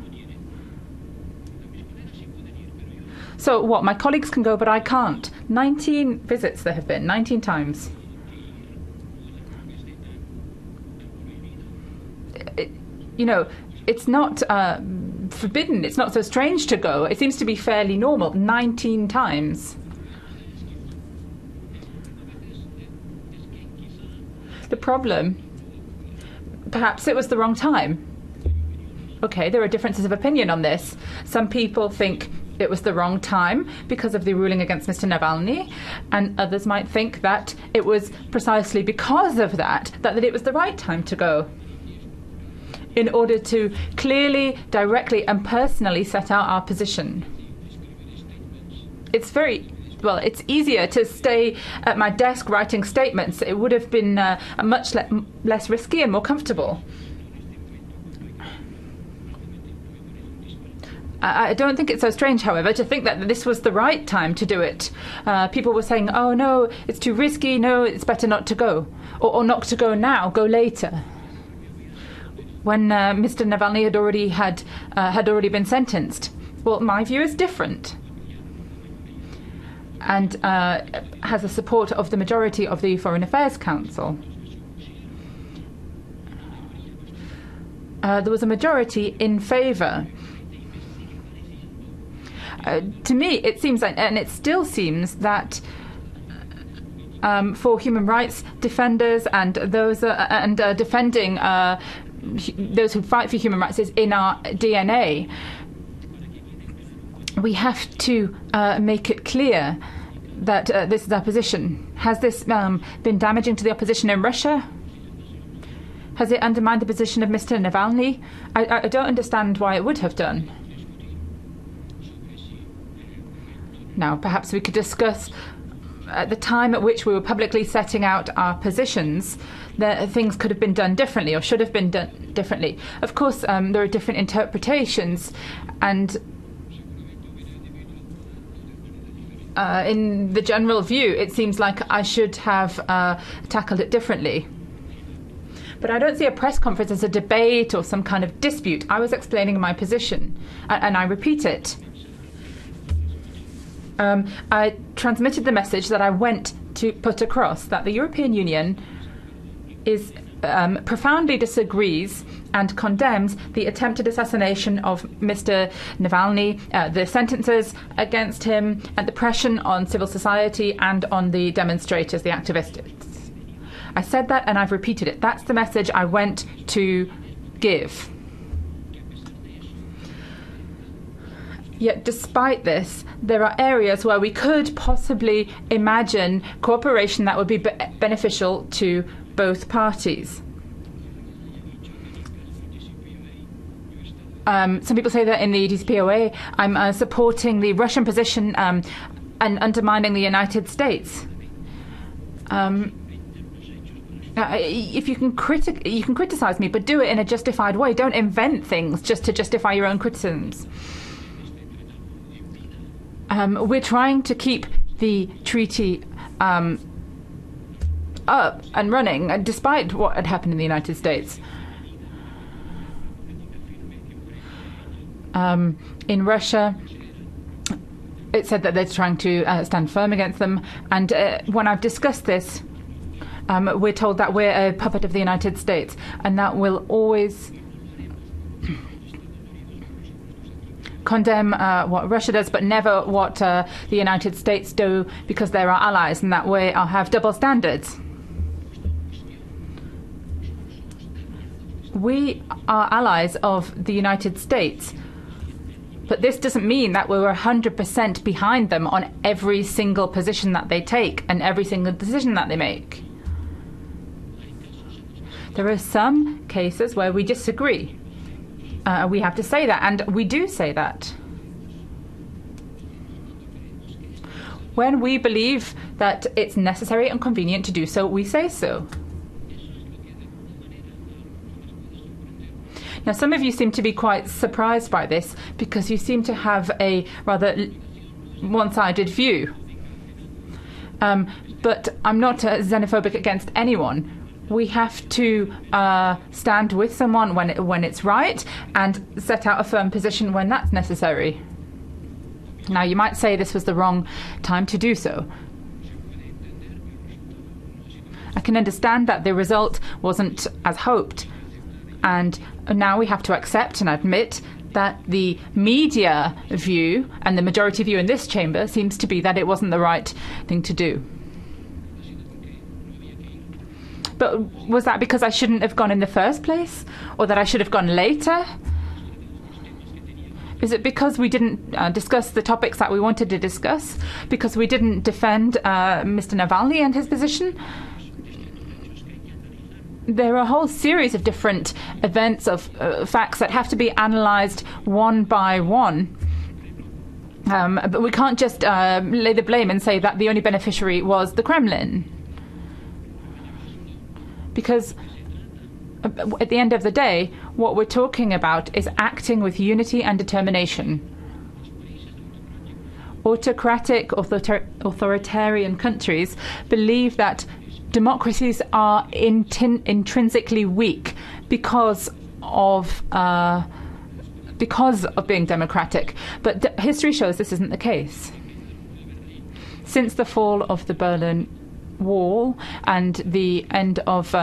So what, my colleagues can go but I can't? 19 visits there have been, 19 times. It's not forbidden, it's not so strange to go. It seems to be fairly normal, 19 times. The problem, perhaps it was the wrong time, OK, there are differences of opinion on this. Some people think it was the wrong time because of the ruling against Mr. Navalny, and others might think that it was precisely because of that it was the right time to go, in order to clearly, directly and personally set out our position. It's very... well, it's easier to stay at my desk writing statements. It would have been much less risky and more comfortable. I don't think it's so strange, however, to think that this was the right time to do it. People were saying, oh, no, it's too risky. No, it's better not to go, or not to go now, go later. When Mr. Navalny had already been sentenced. Well, my view is different, and has the support of the majority of the Foreign Affairs Council. There was a majority in favor. To me, it seems, and it still seems, that for human rights defenders and those defending those who fight for human rights is in our DNA. We have to make it clear that this is our position. Has this been damaging to the opposition in Russia? Has it undermined the position of Mr. Navalny? I don't understand why it would have done. Now, perhaps we could discuss at the time at which we were publicly setting out our positions, that things could have been done differently or should have been done differently. Of course, there are different interpretations, and in the general view, it seems like I should have tackled it differently. But I don't see a press conference as a debate or some kind of dispute. I was explaining my position, and I repeat it. I transmitted the message that I went to put across, that the European Union is profoundly disagrees and condemns the attempted assassination of Mr. Navalny, the sentences against him, and the pressure on civil society and on the demonstrators, the activists. I said that, and I've repeated it. That's the message I went to give. Yet despite this, there are areas where we could possibly imagine cooperation that would be beneficial to both parties. Some people say that in the JCPOA I'm supporting the Russian position and undermining the United States. If you can criticize me, but do it in a justified way. Don't invent things just to justify your own criticisms. We're trying to keep the treaty up and running, and despite what had happened in the United States. In Russia, it said that they're trying to stand firm against them. And when I've discussed this, we're told that we're a puppet of the United States, and that will always condemn what Russia does, but never what the United States do, because they're our allies, and that way I'll have double standards. We are allies of the United States, but this doesn't mean that we're 100% behind them on every single position that they take and every single decision that they make. There are some cases where we disagree. We have to say that, and we do say that. When we believe that it's necessary and convenient to do so, we say so. Now, some of you seem to be quite surprised by this, because you seem to have a rather one-sided view. But I'm not xenophobic against anyone. We have to stand with someone when it's right, and set out a firm position when that's necessary. Now, you might say this was the wrong time to do so. I can understand that the result wasn't as hoped, and now we have to accept and admit that the media view and the majority view in this chamber seems to be that it wasn't the right thing to do. But was that because I shouldn't have gone in the first place, or that I should have gone later? Is it because we didn't discuss the topics that we wanted to discuss? Because we didn't defend Mr. Navalny and his position? There are a whole series of different events, of facts that have to be analysed one by one. But we can't just lay the blame and say that the only beneficiary was the Kremlin. Because at the end of the day, what we're talking about is acting with unity and determination. Autocratic, authoritarian countries believe that democracies are intrinsically weak because of being democratic. But history shows this isn't the case. Since the fall of the Berlin Wall and the end of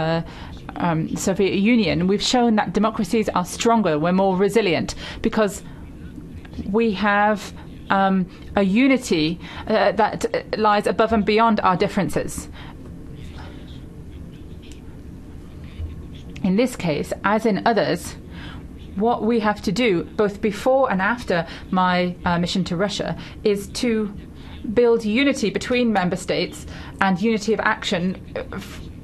Soviet Union, we've shown that democracies are stronger, we're more resilient, because we have a unity that lies above and beyond our differences. In this case, as in others, what we have to do, both before and after my mission to Russia, is to build unity between member states and unity of action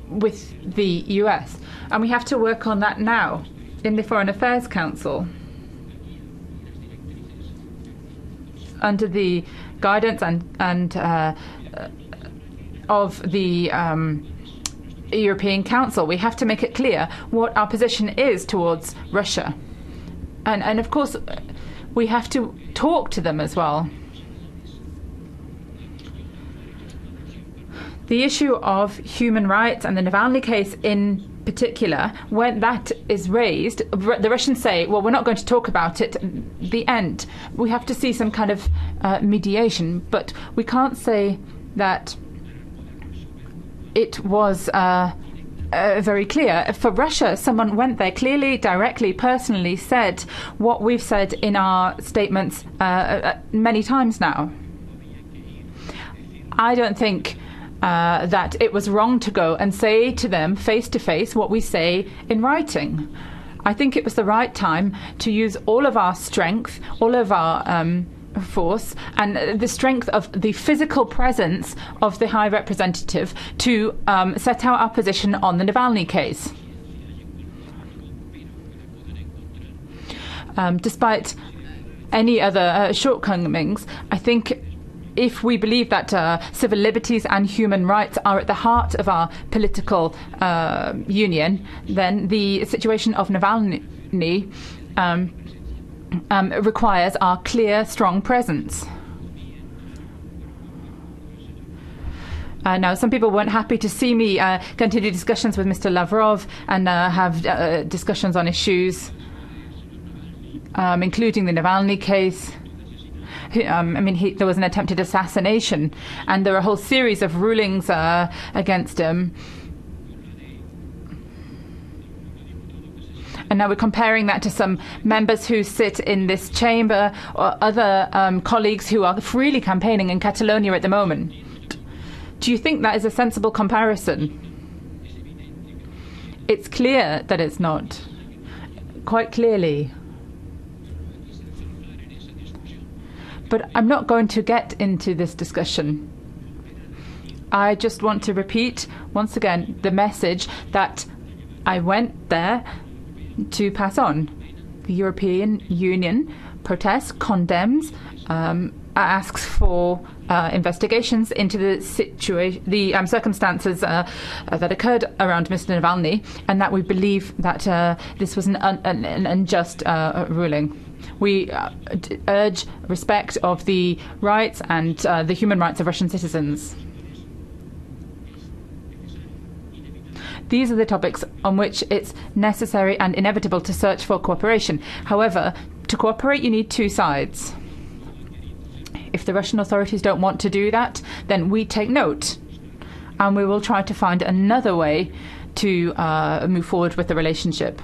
with the US. And we have to work on that now in the Foreign Affairs Council, under the guidance of the European Council. We have to make it clear what our position is towards Russia. And of course, we have to talk to them as well. The issue of human rights and the Navalny case in particular, when that is raised, the Russians say, well, we're not going to talk about it, the end. We have to see some kind of mediation, but we can't say that it was very clear. For Russia, someone went there clearly, directly, personally, said what we've said in our statements many times now. I don't think that it was wrong to go and say to them face to face what we say in writing. I think it was the right time to use all of our strength, all of our force, and the strength of the physical presence of the High Representative to set out our position on the Navalny case. Despite any other shortcomings, I think if we believe that civil liberties and human rights are at the heart of our political union, then the situation of Navalny requires our clear, strong presence. Now, some people weren't happy to see me continue discussions with Mr. Lavrov and have discussions on issues, including the Navalny case. There was an attempted assassination, and there were a whole series of rulings against him. And now we're comparing that to some members who sit in this chamber or other colleagues who are freely campaigning in Catalonia at the moment. Do you think that is a sensible comparison? It's clear that it's not, quite clearly. But I'm not going to get into this discussion. I just want to repeat once again the message that I went there to pass on. The European Union protests, condemns, asks for investigations into the circumstances that occurred around Mr. Navalny, and that we believe that this was an unjust ruling. We urge respect of the rights and the human rights of Russian citizens. These are the topics on which it's necessary and inevitable to search for cooperation. However, to cooperate, you need two sides. If the Russian authorities don't want to do that, then we take note, and we will try to find another way to move forward with the relationship.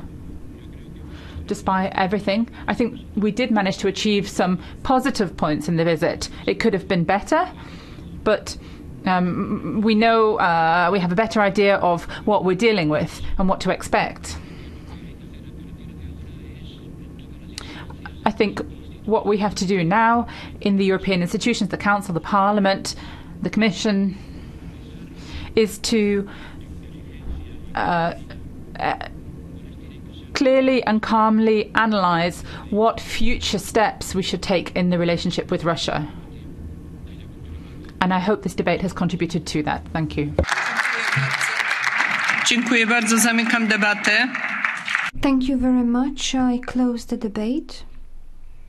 Despite everything, I think we did manage to achieve some positive points in the visit. It could have been better, but we know we have a better idea of what we're dealing with and what to expect. I think what we have to do now in the European institutions, the Council, the Parliament, the Commission, is to clearly and calmly analyze what future steps we should take in the relationship with Russia. And I hope this debate has contributed to that. Thank you. Thank you very much. I close the debate.